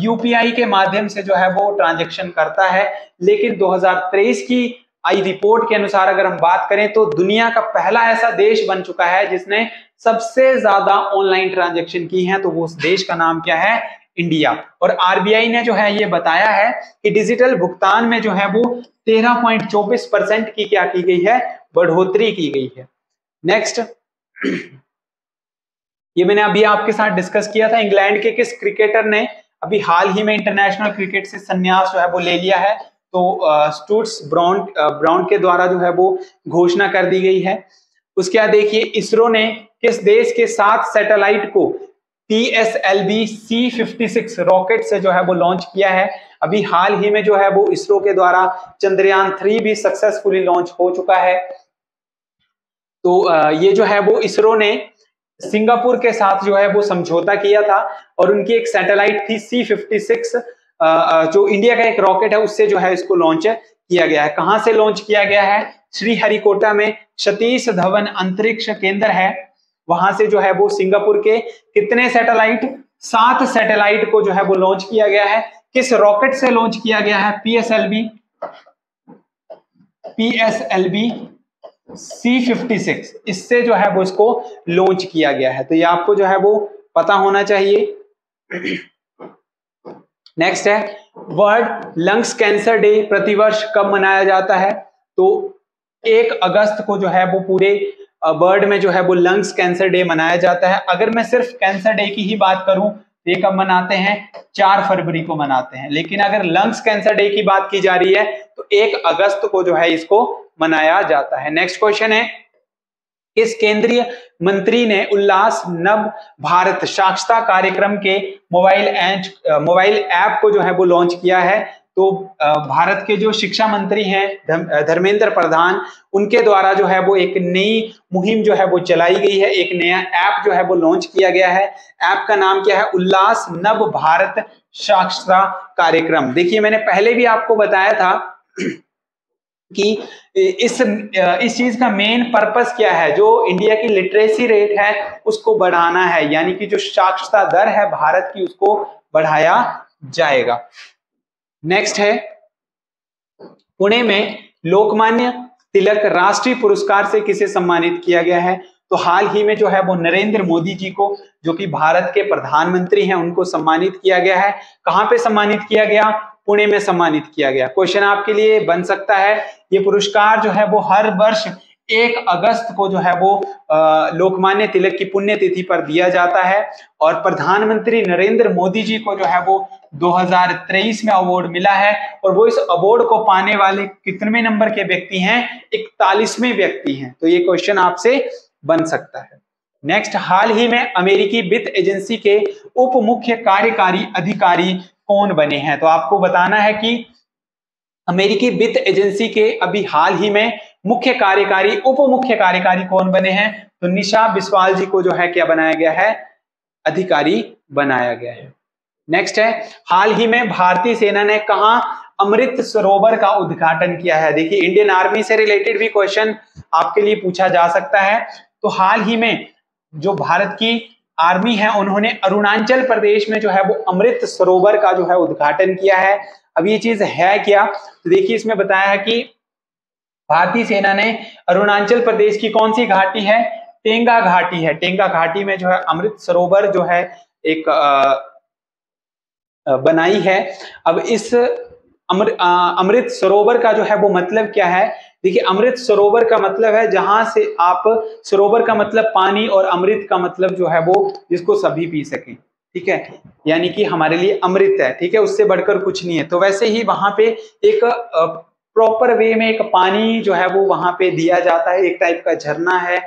यूपीआई के माध्यम से जो है वो ट्रांजैक्शन करता है। लेकिन दो हज़ार तेईस की आई रिपोर्ट के अनुसार अगर हम बात करें तो दुनिया का पहला ऐसा देश बन चुका है जिसने सबसे ज्यादा ऑनलाइन ट्रांजैक्शन की है, तो वो उस देश का नाम क्या है, इंडिया। और आरबीआई ने जो है ये बताया है कि डिजिटल भुगतान में जो है वो तेरह पॉइंट चौबीस परसेंट की क्या की गई है, बढ़ोतरी की गई है। नेक्स्ट, ये मैंने अभी आपके साथ डिस्कस किया था, इंग्लैंड के किस क्रिकेटर ने अभी हाल ही में इंटरनेशनल क्रिकेट से संन्यास जो है वो ले लिया है, तो स्टुअर्ट ब्रॉड ब्रॉड के द्वारा जो है वो घोषणा कर दी गई है। उसके बाद देखिए, इसरो ने किस देश के साथ सैटेलाइट को T S L V C fifty six rocket से जो है वो लॉन्च किया है। अभी हाल ही में जो है वो इसरो के द्वारा चंद्रयान थ्री भी सक्सेसफुली लॉन्च हो चुका है। तो ये जो है वो इसरो ने सिंगापुर के साथ जो है वो समझौता किया था और उनकी एक सैटेलाइट थी सी फिफ्टी सिक्स, जो इंडिया का एक रॉकेट है, उससे जो है इसको लॉन्च किया गया है। कहाँ से लॉन्च किया गया है, श्रीहरिकोटा में सतीश धवन अंतरिक्ष केंद्र है, वहां से जो है वो सिंगापुर के कितने सैटेलाइट, सात सैटेलाइट को जो है वो लॉन्च किया गया है। किस रॉकेट से लॉन्च किया गया है, P S L V C fifty six, इससे जो है वो इसको लॉन्च किया गया है। तो ये आपको जो है वो पता होना चाहिए। नेक्स्ट है, वर्ल्ड लंग्स कैंसर डे प्रतिवर्ष कब मनाया जाता है, तो एक अगस्त को जो है वो पूरे वर्ल्ड में जो है वो लंग्स कैंसर डे मनाया जाता है। अगर मैं सिर्फ कैंसर डे की ही बात करूं तो ये कब मनाते हैं, चार फरवरी को मनाते हैं, लेकिन अगर लंग्स कैंसर डे की बात की जा रही है तो एक अगस्त को जो है इसको मनाया जाता है। नेक्स्ट क्वेश्चन है, इस केंद्रीय मंत्री ने उल्लास नव भारत साक्षरता कार्यक्रम के मोबाइल ऐप मोबाइल ऐप को जो है वो लॉन्च किया है, तो भारत के जो शिक्षा मंत्री हैं धर्मेंद्र प्रधान, उनके द्वारा जो है वो एक नई मुहिम जो है वो चलाई गई है, एक नया ऐप जो है वो लॉन्च किया गया है। ऐप का नाम क्या है, उल्लास नव भारत साक्षरता कार्यक्रम। देखिए, मैंने पहले भी आपको बताया था कि इस इस चीज का मेन पर्पस क्या है, जो इंडिया की लिटरेसी रेट है उसको बढ़ाना है, यानी कि जो साक्षरता दर है भारत की उसको बढ़ाया जाएगा। नेक्स्ट है, पुणे में लोकमान्य तिलक राष्ट्रीय पुरस्कार से किसे सम्मानित किया गया है, तो हाल ही में जो है वो नरेंद्र मोदी जी को, जो कि भारत के प्रधानमंत्री हैं, उनको सम्मानित किया गया है। कहाँ पे सम्मानित किया गया, पुणे में सम्मानित किया गया। क्वेश्चन आपके लिए बन सकता है, ये पुरस्कार जो है वो हर वर्ष एक अगस्त को जो है वो लोकमान्य तिलक की पुण्यतिथि पर दिया जाता है और प्रधानमंत्री नरेंद्र मोदी जी को जो है वो दो हज़ार तेईस में अवार्ड मिला है और वो इस अवार्ड को पाने वाले कितने नंबर के व्यक्ति हैं, इकतालीसवें व्यक्ति हैं। तो ये क्वेश्चन आपसे बन सकता है। नेक्स्ट, हाल ही में अमेरिकी वित्त एजेंसी के उप मुख्य कार्यकारी अधिकारी कौन बने हैं? तो आपको बताना है कि अमेरिकी वित्त एजेंसी के अभी हाल ही में मुख्य कार्यकारी उप मुख्य कार्यकारी कौन बने हैं? तो निशा बिस्वाल जी को जो है क्या बनाया गया है, अधिकारी बनाया गया है। नेक्स्ट है, हाल ही में भारतीय सेना ने कहां अमृत सरोवर का उद्घाटन किया है? देखिए, इंडियन आर्मी से रिलेटेड भी क्वेश्चन आपके लिए पूछा जा सकता है। तो हाल ही में जो भारत की आर्मी है उन्होंने अरुणाचल प्रदेश में जो है वो अमृत सरोवर का जो है उद्घाटन किया है। अब ये चीज है क्या, तो देखिए इसमें बताया है कि भारतीय सेना ने अरुणाचल प्रदेश की कौन सी घाटी है, टेंगा घाटी है, टेंगा घाटी में जो है अमृत सरोवर जो है एक आ, बनाई है। अब इस अमृत अमृत सरोवर का जो है वो मतलब क्या है? देखिए, अमृत सरोवर का मतलब है जहां से आप, सरोवर का मतलब पानी और अमृत का मतलब जो है वो जिसको सभी पी सकें, ठीक है, यानी कि हमारे लिए अमृत है, ठीक है, उससे बढ़कर कुछ नहीं है। तो वैसे ही वहां पे एक प्रॉपर वे में एक पानी जो है वो वहां पे दिया जाता है, एक टाइप का झरना है,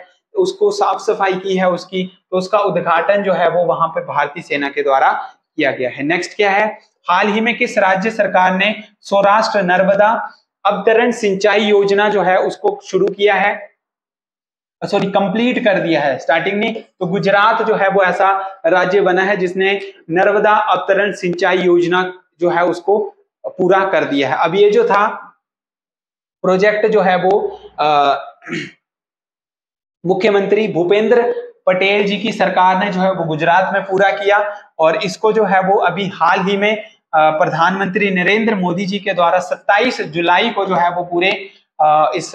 उसको साफ सफाई की है उसकी, तो उसका उद्घाटन जो है वो वहां पे भारतीय सेना के द्वारा किया गया है। नेक्स्ट क्या है, हाल ही में किस राज्य सरकार ने सौराष्ट्र नर्मदा अवतरण सिंचाई योजना जो है उसको शुरू किया है, सॉरी कंप्लीट कर दिया है स्टार्टिंग में? तो गुजरात जो है वो ऐसा राज्य बना है जिसने नर्मदा अवतरण सिंचाई योजना जो है उसको पूरा कर दिया है। अब ये जो था प्रोजेक्ट जो है वो मुख्यमंत्री भूपेंद्र पटेल जी की सरकार ने जो है वो गुजरात में पूरा किया और इसको जो है वो अभी हाल ही में प्रधानमंत्री नरेंद्र मोदी जी के द्वारा सत्ताईस जुलाई को जो है वो पूरे इस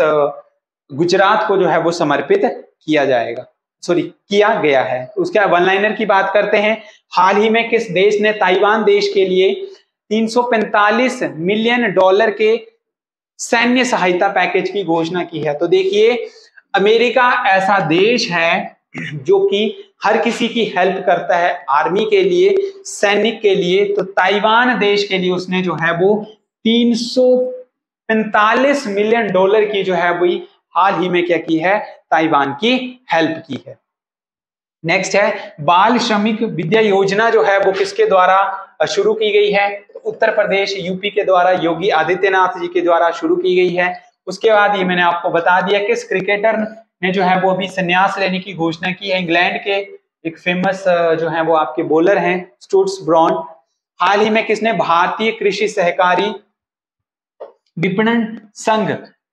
गुजरात को जो है वो समर्पित किया जाएगा, सॉरी किया गया है। उसके वन लाइनर की बात करते हैं, हाल ही में किस देश ने ताइवान देश के लिए तीन सौ पैंतालीस मिलियन डॉलर के सैन्य सहायता पैकेज की घोषणा की है? तो देखिए, अमेरिका ऐसा देश है जो कि हर किसी की हेल्प करता है, आर्मी के लिए, सैनिक के लिए, तो ताइवान देश के लिए उसने जो है वो तीन सौ पैंतालीस मिलियन डॉलर की जो है वो हाल ही में क्या की है, ताइवान की हेल्प की है। नेक्स्ट है, बाल श्रमिक विद्या योजना जो है वो किसके द्वारा शुरू की गई है? तो उत्तर प्रदेश यूपी के द्वारा, योगी आदित्यनाथ जी के द्वारा शुरू की गई है। उसके बाद ये मैंने आपको बता दिया किस क्रिकेटर ने जो है वो अभी संन्यास लेने की घोषणा की है, इंग्लैंड के एक फेमस जो है वो आपके बॉलर हैं स्टुअर्ट ब्रॉड। हाल ही में किसने भारतीय कृषि सहकारी विपणन संघ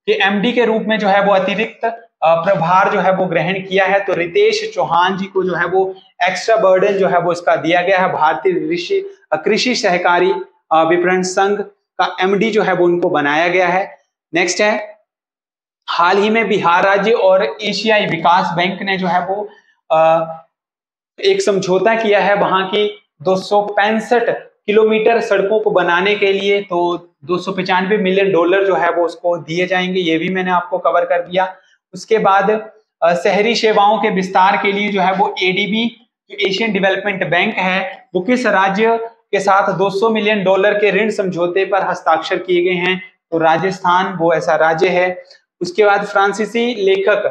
के एमडी के रूप में जो है वो अतिरिक्त प्रभार जो है वो ग्रहण किया है? तो रितेश चौहान जी को जो है वो एक्स्ट्रा बर्डन जो है वो इसका दिया गया है। भारतीय कृषि सहकारी विपणन संघ का एमडी जो है वो उनको बनाया गया है। नेक्स्ट है, हाल ही में बिहार राज्य और एशियाई विकास बैंक ने जो है वो आ, एक समझौता किया है वहां की दो सौ पैंसठ किलोमीटर सड़कों को बनाने के लिए, तो दो सौ पचानवे मिलियन डॉलर जो है वो उसको दिए जाएंगे। ये भी मैंने आपको कवर कर दिया। उसके बाद आ, शहरी सेवाओं के विस्तार के लिए जो है वो एडीबी जो एशियन डेवलपमेंट बैंक है वो किस राज्य के साथ दो सौ मिलियन डॉलर के ऋण समझौते पर हस्ताक्षर किए गए हैं? तो राजस्थान वो ऐसा राज्य है। उसके बाद फ्रांसीसी लेखक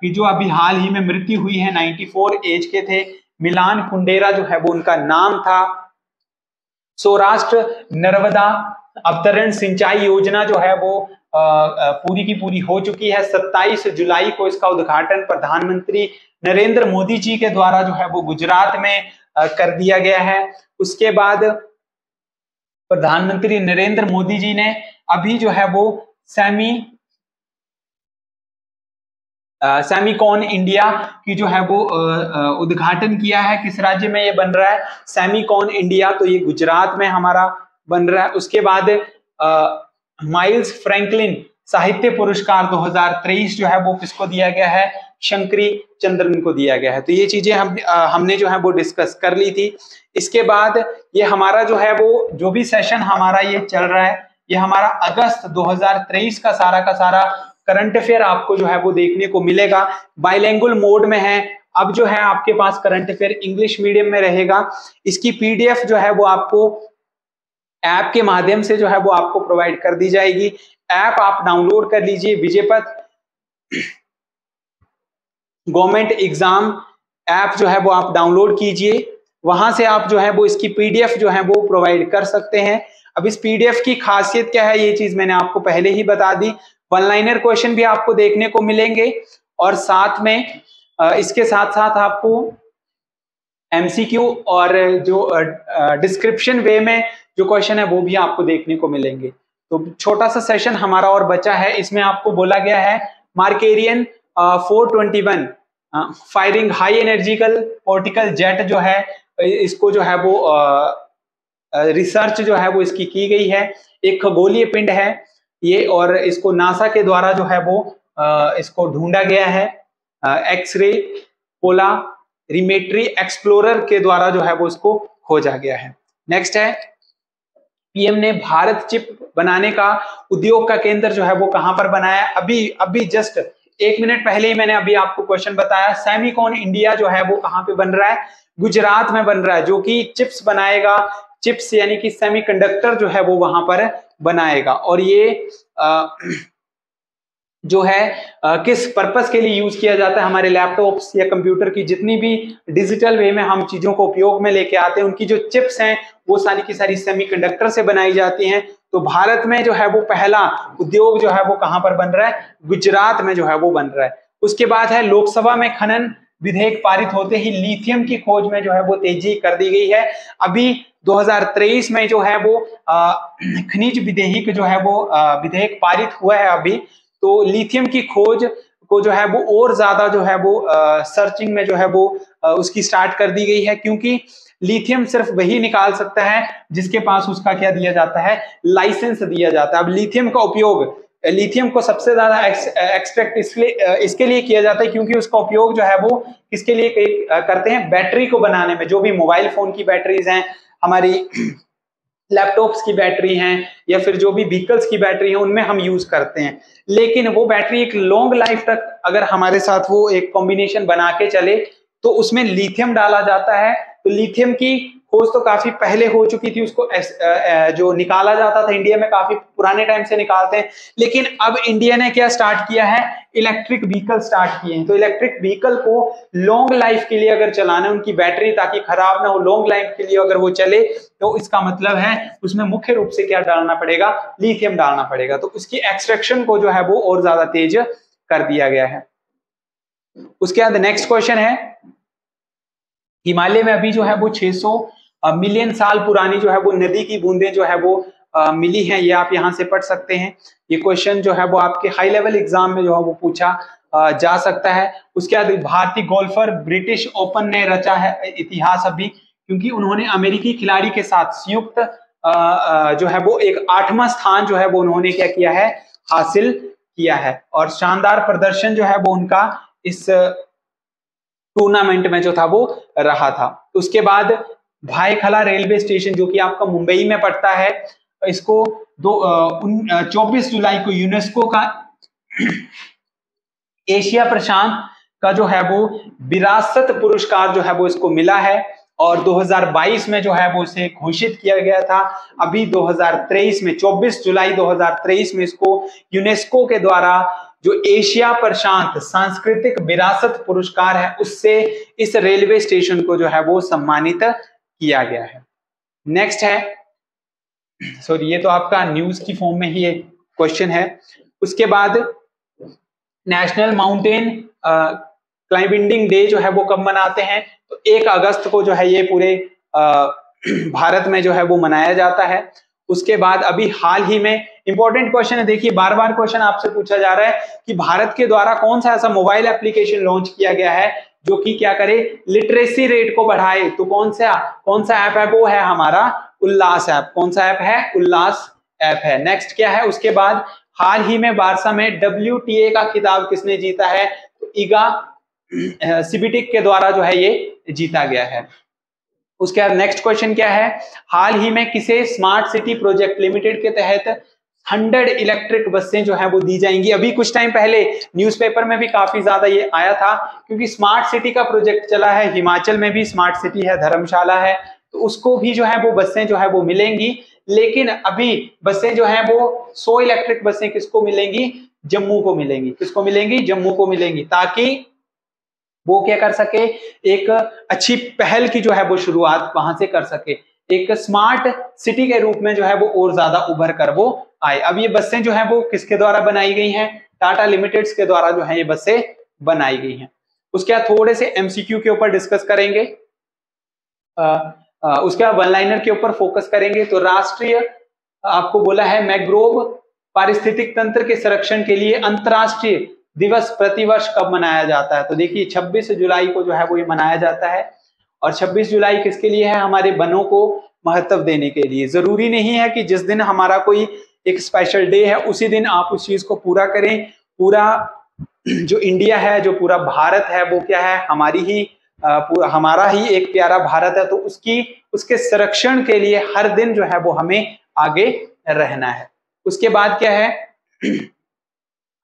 की जो अभी हाल ही में मृत्यु हुई है, चौरानवे एज के थे, मिलान कुंडेरा जो है वो उनका नाम था। सौराष्ट्र नर्मदा अवतरण सिंचाई योजना जो है वो पूरी की पूरी हो चुकी है। सत्ताईस जुलाई को इसका उद्घाटन प्रधानमंत्री नरेंद्र मोदी जी के द्वारा जो है वो गुजरात में कर दिया गया है। उसके बाद प्रधानमंत्री नरेंद्र मोदी जी ने अभी जो है वो सेमी सेमिकॉन इंडिया की जो है वो उद्घाटन किया है। किस राज्य में ये बन रहा है सेमिकॉन इंडिया? तो ये गुजरात में हमारा बन रहा है। उसके बाद माइल्स फ्रैंकलिन साहित्य पुरस्कार दो हज़ार तेईस जो है वो किसको दिया गया है? शंकरी चंद्रन को दिया गया है। तो ये चीजें हम आ, हमने जो है वो डिस्कस कर ली थी। इसके बाद ये हमारा जो है वो जो भी सेशन हमारा ये चल रहा है, ये हमारा अगस्त दो हज़ार तेईस का सारा का सारा करंट अफेयर आपको जो है वो देखने को मिलेगा। बाइलैंगुअल मोड में है अब जो है आपके पास करंट अफेयर इंग्लिश मीडियम में रहेगा। इसकी पीडीएफ जो है वो आपको ऐप के माध्यम से जो है वो आपको प्रोवाइड कर दी जाएगी। ऐप आप डाउनलोड कर लीजिए, विजयपथ गवर्नमेंट एग्जाम ऐप जो है वो आप डाउनलोड कीजिए, वहां से आप जो है वो इसकी पीडीएफ जो है वो प्रोवाइड कर सकते हैं। अब इस पीडीएफ की खासियत क्या है, ये चीज मैंने आपको पहले ही बता दी। वन लाइनर क्वेश्चन भी आपको देखने को मिलेंगे और साथ में इसके साथ साथ आपको एमसीक्यू और जो डिस्क्रिप्शन वे में जो क्वेश्चन है वो भी आपको देखने को मिलेंगे। तो छोटा सा सेशन हमारा और बचा है, इसमें आपको बोला गया है Markarian four twenty one firing high एनर्जिकल particle jet जो है, इसको जो है वो रिसर्च जो है वो इसकी की गई है। एक खगोलीय पिंड है ये और इसको नासा के द्वारा जो है वो आ, इसको ढूंढा गया है। एक्सरे पोलारिमेट्री एक्सप्लोरर के द्वारा जो है वो इसको खोजा गया है। नेक्स्ट है, पीएम ने भारत चिप बनाने का उद्योग का केंद्र जो है वो कहां पर बनाया। अभी अभी जस्ट एक मिनट पहले ही मैंने अभी आपको क्वेश्चन बताया, सेमीकॉन इंडिया जो है वो कहां पे बन रहा है, गुजरात में बन रहा है, जो कि चिप्स बनाएगा, चिप्स यानी कि सेमीकंडक्टर जो है वो वहां पर बनाएगा। और ये आ, जो है आ, किस पर्पस के लिए यूज किया जाता है, हमारे लैपटॉप्स या कंप्यूटर की जितनी भी डिजिटल वे में हम चीजों को उपयोग में लेके आते हैं, उनकी जो चिप्स हैं वो सारी की सारी सेमीकंडक्टर से बनाई जाती हैं। तो भारत में जो है वो पहला उद्योग जो है वो कहां पर बन रहा है, गुजरात में जो है वो बन रहा है। उसके बाद है, लोकसभा में खनन विधेयक पारित होते ही लिथियम की खोज में जो है वो तेजी कर दी गई है। अभी दो हज़ार तेईस में जो है वो खनिज विधेयक जो है वो विधेयक पारित हुआ है। अभी तो लिथियम की खोज को जो है वो और ज्यादा जो है वो आ, सर्चिंग में जो है वो आ, उसकी स्टार्ट कर दी गई है, क्योंकि लिथियम सिर्फ वही निकाल सकता है जिसके पास उसका क्या दिया जाता है, लाइसेंस दिया जाता है। अब लिथियम का उपयोग, लिथियम को सबसे ज्यादा एक्सट्रैक्ट इसलिए इसके लिए किया जाता है क्योंकि उसका उपयोग जो है वो किसके लिए करते हैं, बैटरी को बनाने में। जो भी मोबाइल फोन की बैटरीज हैं, हमारी लैपटॉप्स की बैटरी हैं या फिर जो भी व्हीकल्स की बैटरी हैं, उनमें हम यूज करते हैं। लेकिन वो बैटरी एक लॉन्ग लाइफ तक अगर हमारे साथ वो एक कॉम्बिनेशन बना के चले तो उसमें लिथियम डाला जाता है। तो लिथियम की खोज तो काफी पहले हो चुकी थी, उसको जो निकाला जाता था इंडिया में काफी पुराने टाइम से निकालते हैं, लेकिन अब इंडिया ने क्या स्टार्ट किया है, इलेक्ट्रिक व्हीकल स्टार्ट किए हैं। तो इलेक्ट्रिक व्हीकल को लॉन्ग लाइफ के लिए अगर चलाना है, उनकी बैटरी ताकि खराब ना हो, लॉन्ग लाइफ के लिए अगर वो चले, तो इसका मतलब है उसमें मुख्य रूप से क्या डालना पड़ेगा, लिथियम डालना पड़ेगा। तो उसकी एक्सट्रैक्शन को जो है वो और ज्यादा तेज कर दिया गया है। उसके बाद नेक्स्ट क्वेश्चन है, हिमालय में अभी जो है वो छह सौ मिलियन साल पुरानी जो है वो नदी की बूंदें जो है वो आ, मिली हैं। ये आप यहाँ से पढ़ सकते हैं। ये क्वेश्चन जो है वो आपके हाई लेवल एग्जाम में जो है वो पूछा आ, जा सकता है। उसके बाद भारतीय गोल्फर ब्रिटिश ओपन ने रचा है इतिहास अभी, क्योंकि उन्होंने अमेरिकी खिलाड़ी के साथ संयुक्त जो है वो एक आठवां स्थान जो है वो उन्होंने क्या किया है, हासिल किया है। और शानदार प्रदर्शन जो है वो उनका इस टूर्नामेंट में जो था वो रहा था। उसके बाद भाई खला रेलवे स्टेशन जो कि आपका मुंबई में पड़ता है, इसको दो चौबीस जुलाई को यूनेस्को का एशिया प्रशांत का जो है वो विरासत पुरस्कार जो है वो इसको मिला है। और दो हज़ार बाईस में जो है वो इसे घोषित किया गया था। अभी दो हज़ार तेईस में चौबीस जुलाई दो हज़ार तेईस में इसको यूनेस्को के द्वारा जो एशिया प्रशांत सांस्कृतिक विरासत पुरस्कार है, उससे इस रेलवे स्टेशन को जो है वो सम्मानित किया गया है। नेक्स्ट है, सॉरी ये तो आपका न्यूज की फॉर्म में ही एक क्वेश्चन है। उसके बाद नेशनल माउंटेन क्लाइंबिंग डे जो है वो कब मनाते हैं, तो एक अगस्त को जो है ये पूरे आ, भारत में जो है वो मनाया जाता है। उसके बाद अभी हाल ही में इंपॉर्टेंट क्वेश्चन है, देखिए बार बार क्वेश्चन आपसे पूछा जा रहा है कि भारत के द्वारा कौन सा ऐसा मोबाइल एप्लीकेशन लॉन्च किया गया है जो कि क्या करे, लिटरेसी रेट को बढ़ाए। तो कौन सा कौन सा ऐप है, वो है हमारा उल्लास ऐप। कौन सा ऐप है, उल्लास ऐप है। नेक्स्ट क्या है, उसके बाद हाल ही में बारसा में डब्ल्यू टी ए का खिताब किसने जीता है, तो इगा सिब्बटिक के द्वारा जो है ये जीता गया है। उसके बाद नेक्स्ट क्वेश्चन क्या है, हाल ही में किसे स्मार्ट सिटी प्रोजेक्ट लिमिटेड के तहत हंड्रेड इलेक्ट्रिक बसें जो है वो दी जाएंगी। अभी कुछ टाइम पहले न्यूज़पेपर में भी काफी ज्यादा ये आया था, क्योंकि स्मार्ट सिटी का प्रोजेक्ट चला है, हिमाचल में भी स्मार्ट सिटी है, धर्मशाला है, तो उसको भी जो है वो बसें जो है वो मिलेंगी। लेकिन अभी बसें जो है वो सौ इलेक्ट्रिक बसें किसको मिलेंगी, जम्मू को मिलेंगी। किसको मिलेंगी, जम्मू को मिलेंगी, ताकि वो क्या कर सके, एक अच्छी पहल की जो है वो शुरुआत वहां से कर सके, एक स्मार्ट सिटी के रूप में जो है वो और ज्यादा उभर कर वो आए। अब ये बसें जो है वो किसके द्वारा बनाई गई हैं, टाटा लिमिटेड्स के द्वारा जो है ये बसें बनाई गई हैं। उसके बाद थोड़े से एमसीक्यू के ऊपर डिस्कस करेंगे, आ, आ, उसके बाद वन लाइनर के ऊपर फोकस करेंगे। तो राष्ट्रीय आपको बोला है मैग्रोव पारिस्थितिक तंत्र के संरक्षण के लिए अंतर्राष्ट्रीय दिवस प्रतिवर्ष कब मनाया जाता है, तो देखिए छब्बीस जुलाई को जो है वो ये मनाया जाता है। और छब्बीस जुलाई किसके लिए है, हमारे वनों को महत्व देने के लिए। जरूरी नहीं है कि जिस दिन हमारा कोई एक स्पेशल डे है उसी दिन आप उस चीज को पूरा करें। पूरा जो इंडिया है, जो पूरा भारत है, वो क्या है, हमारी ही पूरा हमारा ही एक प्यारा भारत है, तो उसकी उसके संरक्षण के लिए हर दिन जो है वो हमें आगे रहना है। उसके बाद क्या है,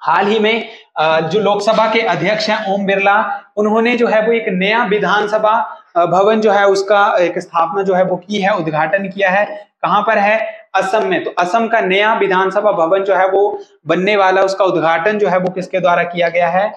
हाल ही में जो लोकसभा के अध्यक्ष हैं ओम बिरला, उन्होंने जो है वो एक नया विधानसभा भवन जो है उसका एक स्थापना जो है वो की है, उद्घाटन किया है। कहाँ पर है, असम में। तो असम का नया विधानसभा भवन जो है वो बनने वाला, उसका उद्घाटन जो है वो किसके द्वारा किया गया है,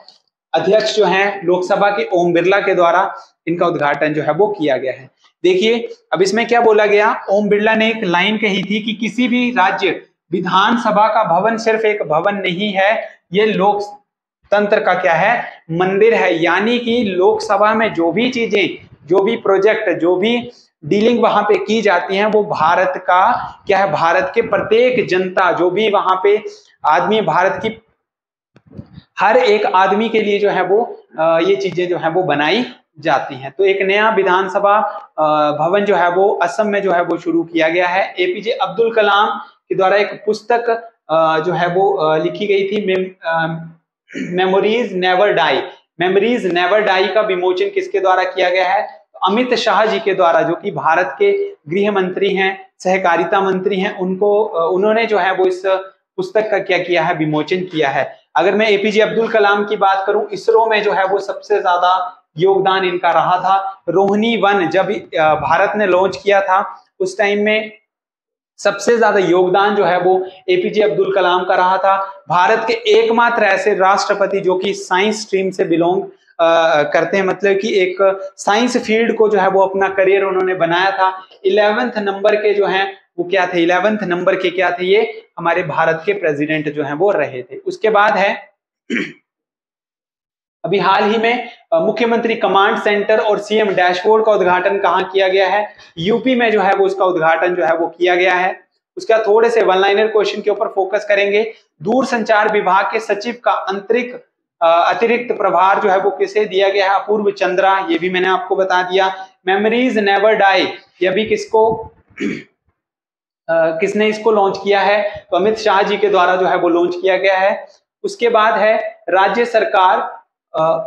अध्यक्ष जो है लोकसभा के ओम बिरला के द्वारा इनका उद्घाटन जो है वो किया गया है। देखिए अब इसमें क्या बोला गया, ओम बिरला ने एक लाइन कही थी कि किसी भी राज्य विधानसभा का भवन सिर्फ एक भवन नहीं है, ये लोकतंत्र का क्या है, मंदिर है। यानी कि लोकसभा में जो भी चीजें, जो भी प्रोजेक्ट, जो भी डीलिंग वहां पे की जाती है, वो भारत का क्या है, भारत के प्रत्येक जनता, जो भी वहां पे आदमी, भारत की हर एक आदमी के लिए जो है वो ये चीजें जो है वो बनाई जाती हैं। तो एक नया विधानसभा भवन जो है वो असम में जो है वो शुरू किया गया है। एपीजे अब्दुल कलाम के द्वारा एक पुस्तक जो है वो लिखी गई थी, मेम, memories never die, memories never die का विमोचन किसके द्वारा किया गया है, अमित शाह जी के द्वारा, जो कि भारत के गृह मंत्री हैं, सहकारिता मंत्री हैं, उनको उन्होंने जो है वो इस पुस्तक का क्या किया है, विमोचन किया है। अगर मैं एपीजे अब्दुल कलाम की बात करूं, इसरो में जो है वो सबसे ज्यादा योगदान इनका रहा था। रोहिणी वन जब भारत ने लॉन्च किया था उस टाइम में सबसे ज्यादा योगदान जो है वो एपीजे अब्दुल कलाम का रहा था। भारत के एकमात्र ऐसे राष्ट्रपति जो कि साइंस स्ट्रीम से बिलोंग करते हैं, मतलब कि एक साइंस फील्ड को जो है वो अपना करियर उन्होंने बनाया था। इलेवेंथ नंबर के जो हैं वो क्या थे, इलेवेंथ नंबर के क्या थे, ये हमारे भारत के प्रेसिडेंट जो हैं वो रहे थे। उसके बाद है अभी हाल ही में मुख्यमंत्री कमांड सेंटर और सीएम डैशबोर्ड का उद्घाटन कहाँ किया गया है, यूपी में जो है वो उसका उद्घाटन जो है वो किया गया है। उसका थोड़े से वन लाइनर क्वेश्चन के ऊपर फोकस करेंगे। दूरसंचार विभाग के सचिव का अंतरिक अतिरिक्त प्रभार जो है वो किसे दिया गया है, अपूर्व चंद्रा, ये भी मैंने आपको बता दिया। मेमोरीज नेवर डाई, ये भी किसको आ, किसने इसको लॉन्च किया है, तो अमित शाह जी के द्वारा जो है वो लॉन्च किया गया है। उसके बाद है राज्य सरकार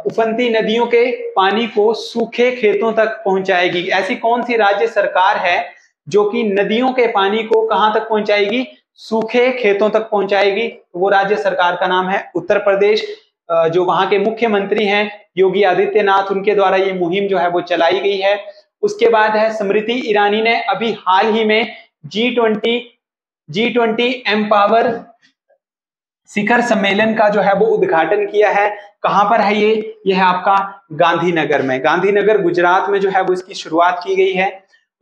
उफनती नदियों के पानी को सूखे खेतों तक पहुंचाएगी। ऐसी कौन सी राज्य सरकार है जो कि नदियों के पानी को कहां तक पहुंचाएगी, सूखे खेतों तक पहुंचाएगी, तो वो राज्य सरकार का नाम है उत्तर प्रदेश। जो वहां के मुख्यमंत्री हैं योगी आदित्यनाथ, उनके द्वारा ये मुहिम जो है वो चलाई गई है। उसके बाद है स्मृति ईरानी ने अभी हाल ही में G twenty G twenty empower शिखर सम्मेलन का जो है वो उद्घाटन किया है। कहां पर है ये, ये है आपका गांधीनगर में, गांधीनगर गुजरात में जो है वो इसकी शुरुआत की गई है।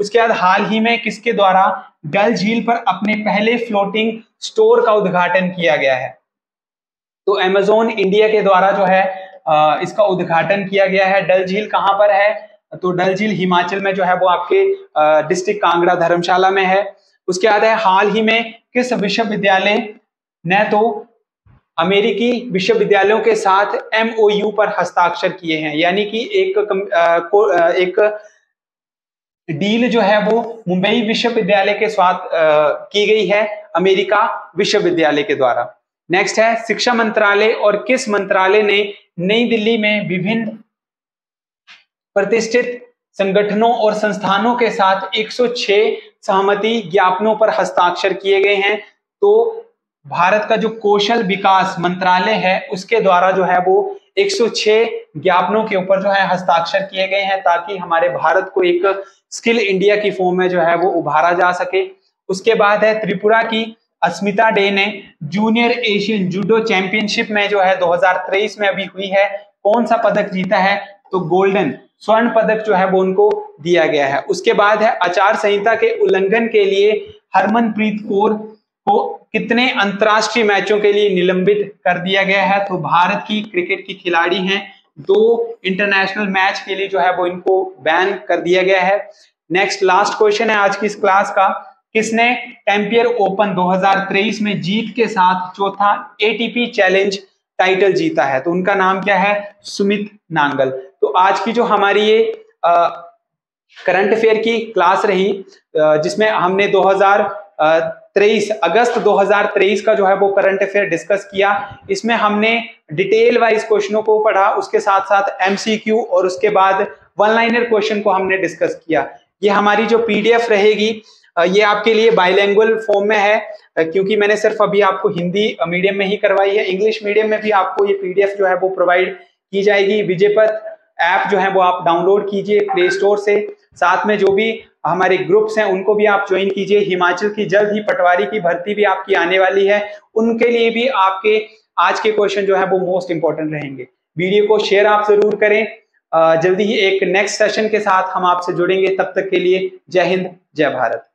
उसके बाद हाल ही में किसके द्वारा, डल झील पर अपने पहले फ्लोटिंग स्टोर का उद्घाटन किया गया है, तो अमेजोन इंडिया के द्वारा जो है इसका उद्घाटन किया गया है। डल झील कहाँ पर है, तो डल झील हिमाचल में जो है वो आपके डिस्ट्रिक्ट कांगड़ा धर्मशाला में है। उसके बाद है हाल ही में किस विश्वविद्यालय ने तो अमेरिकी विश्वविद्यालयों के साथ एमओयू पर हस्ताक्षर किए हैं, यानी कि एक आ, को, आ, एक डील जो है वो मुंबई विश्वविद्यालय के साथ की गई है अमेरिका विश्वविद्यालय के द्वारा। नेक्स्ट है शिक्षा मंत्रालय और किस मंत्रालय ने नई दिल्ली में विभिन्न प्रतिष्ठित संगठनों और संस्थानों के साथ एक सौ छह सहमति ज्ञापनों पर हस्ताक्षर किए गए हैं, तो भारत का जो कौशल विकास मंत्रालय है उसके द्वारा जो है वो एक सौ छह ज्ञापनों के ऊपर जो है हस्ताक्षर किए गए हैं, ताकि हमारे भारत को एक स्किल इंडिया की फॉर्म में जो है वो उभारा जा सके। उसके बाद है त्रिपुरा की अस्मिता डे ने जूनियर एशियन जूडो चैंपियनशिप में जो है दो हज़ार तेईस में अभी हुई है, कौन सा पदक जीता है, तो गोल्डन स्वर्ण पदक जो है वो उनको दिया गया है। उसके बाद है आचार संहिता के उल्लंघन के लिए हरमनप्रीत कौर को कितने अंतर्राष्ट्रीय मैचों के लिए निलंबित कर दिया गया है, तो भारत की क्रिकेट की खिलाड़ी हैं, दो इंटरनेशनल मैच के लिए जो है वो इनको बैन कर दिया गया है। नेक्स्ट लास्ट क्वेश्चन है आज की इस क्लास का, किसने टेम्पियर ओपन दो हज़ार तेईस में जीत के साथ चौथा एटीपी चैलेंज टाइटल जीता है, तो उनका नाम क्या है, सुमित नांगल। तो आज की जो हमारी ये करंट अफेयर की क्लास रही जिसमें हमने दो हज़ार तेईस अगस्त दो हज़ार तेईस का जो है वो करंट अफेयर डिस्कस किया, इसमें हमने डिटेल वाइज क्वेश्चनों को पढ़ा, उसके साथ साथ एमसीक्यू और उसके बाद वन लाइनर क्वेश्चन को हमने डिस्कस किया। ये हमारी जो पीडीएफ रहेगी ये आपके लिए बाइलैंगुअल फॉर्म में है, क्योंकि मैंने सिर्फ अभी आपको हिंदी मीडियम में ही करवाई है, इंग्लिश मीडियम में भी आपको ये पीडीएफ जो है वो प्रोवाइड की जाएगी। विजयपथ ऐप जो है वो आप डाउनलोड कीजिए प्ले स्टोर से, साथ में जो भी हमारे ग्रुप्स हैं उनको भी आप ज्वाइन कीजिए। हिमाचल की जल्द ही पटवारी की भर्ती भी आपकी आने वाली है, उनके लिए भी आपके आज के क्वेश्चन जो है वो मोस्ट इंपॉर्टेंट रहेंगे। वीडियो को शेयर आप जरूर करें, जल्दी ही एक नेक्स्ट सेशन के साथ हम आपसे जुड़ेंगे, तब तक के लिए जय हिंद जय भारत।